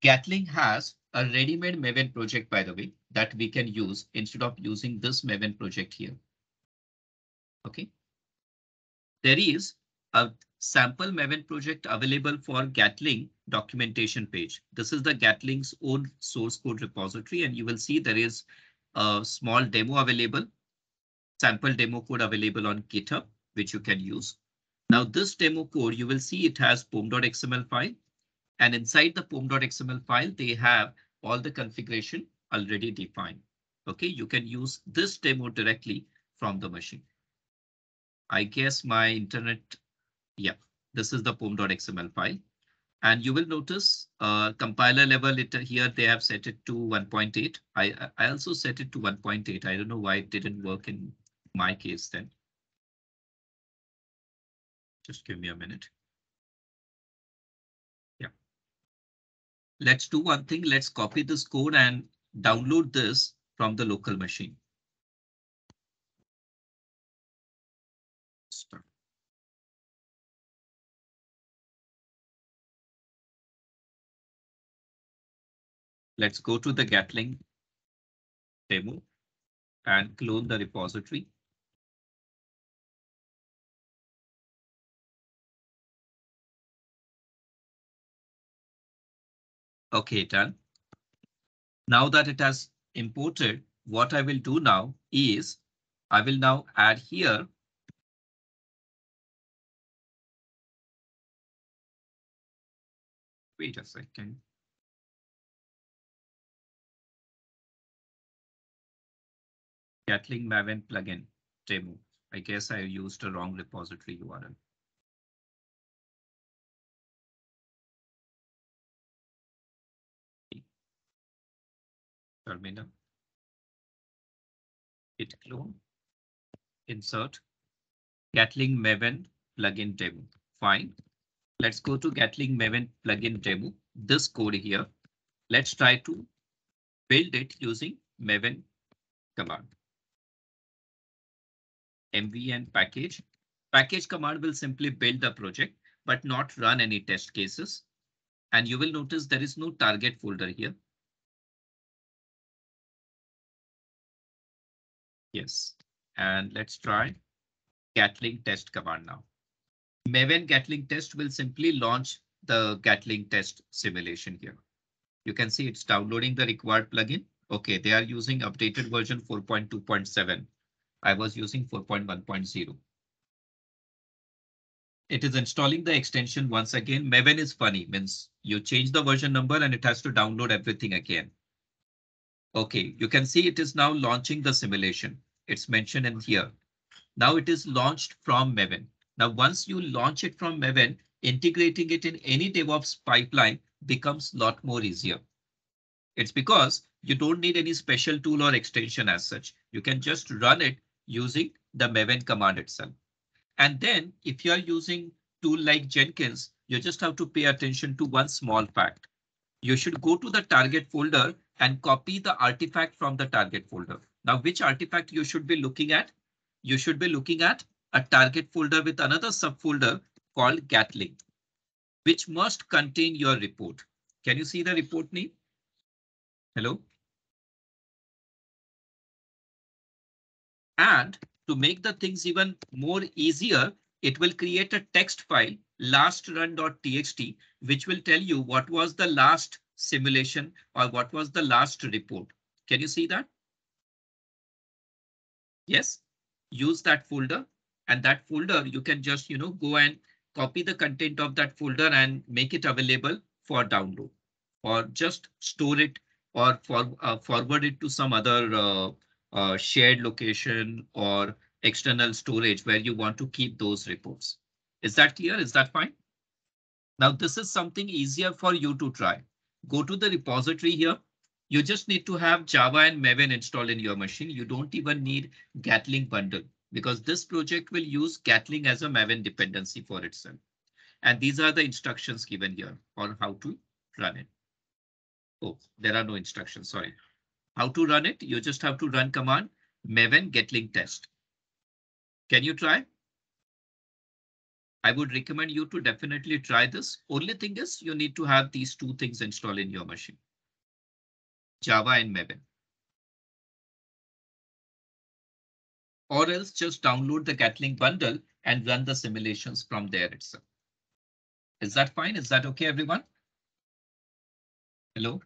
Gatling has a ready-made Maven project, by the way, that we can use instead of using this Maven project here. Okay. There is a sample Maven project available for Gatling documentation page. This is the Gatling's own source code repository, and you will see there is a small demo available, sample demo code available on GitHub, which you can use. Now this demo code, you will see it has pom.xml file, and inside the pom.xml file, they have all the configuration already defined. Okay, you can use this demo directly from the machine. I guess my internet, yeah, this is the pom.xml file, and you will notice compiler level here they have set it to 1.8. I also set it to 1.8. I don't know why it didn't work in my case then. Just give me a minute. Yeah. Let's do one thing. Let's copy this code and download this from the local machine. Let's go to the Gatling demo and clone the repository. Okay, done. Now that it has imported, what I will do now is I will now add here wait a second. Gatling Maven plugin demo. I guess I used a wrong repository URL. Terminal. Git clone. Insert. Gatling Maven plugin demo. Fine. Let's go to Gatling Maven plugin demo. This code here. Let's try to build it using Maven command. MVN package. Package command will simply build the project, but not run any test cases. And you will notice there is no target folder here. Yes, and let's try Gatling test command now. Maven Gatling test will simply launch the Gatling test simulation here. You can see it's downloading the required plugin. Okay, they are using updated version 4.2.7. I was using 4.1.0. It is installing the extension once again. Maven is funny, means you change the version number and it has to download everything again. Okay, you can see it is now launching the simulation. It's mentioned in here. Now it is launched from Maven. Now, once you launch it from Maven, integrating it in any DevOps pipeline becomes a lot more easier. It's because you don't need any special tool or extension as such. You can just run it using the Maven command itself. And then if you are using tool like Jenkins, you just have to pay attention to one small fact. You should go to the target folder and copy the artifact from the target folder. Now, which artifact you should be looking at? You should be looking at a target folder with another subfolder called Gatling, which must contain your report. Can you see the report name? Hello? And to make the things even more easier, it will create a text file, lastrun.txt, which will tell you what was the last simulation or what was the last report. Can you see that? Yes, use that folder, and that folder you can just, you know, go and copy the content of that folder and make it available for download, or just store it, or forward it to some other shared location or external storage where you want to keep those reports. Is that clear? Is that fine? Now, this is something easier for you to try. Go to the repository here. You just need to have Java and Maven installed in your machine. You don't even need Gatling bundle because this project will use Gatling as a Maven dependency for itself. And these are the instructions given here on how to run it. Oh, there are no instructions. Sorry. How to run it? You just have to run command Maven Gatling test. Can you try? I would recommend you to definitely try this. Only thing is you need to have these two things installed in your machine. Java and Maven. Or else just download the Gatling bundle and run the simulations from there itself. Is that fine? Is that okay, everyone? Hello?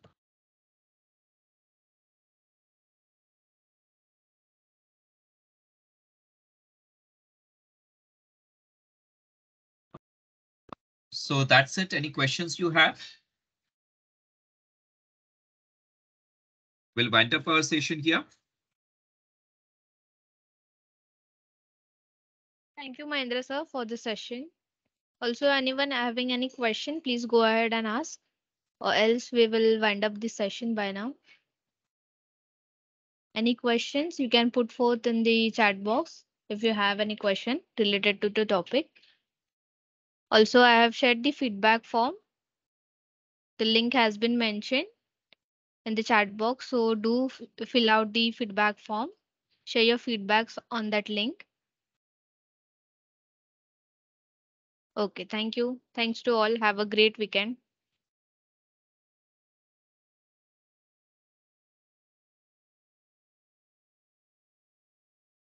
So that's it. Any questions you have? We'll wind up our session here. Thank you, Mahendra sir, for the session. Also, anyone having any question, please go ahead and ask, or else we will wind up the session by now. Any questions you can put forth in the chat box if you have any question related to the topic. Also, I have shared the feedback form. The link has been mentioned in the chat box, so do fill out the feedback form. Share your feedbacks on that link. Okay, thank you. Thanks to all. Have a great weekend.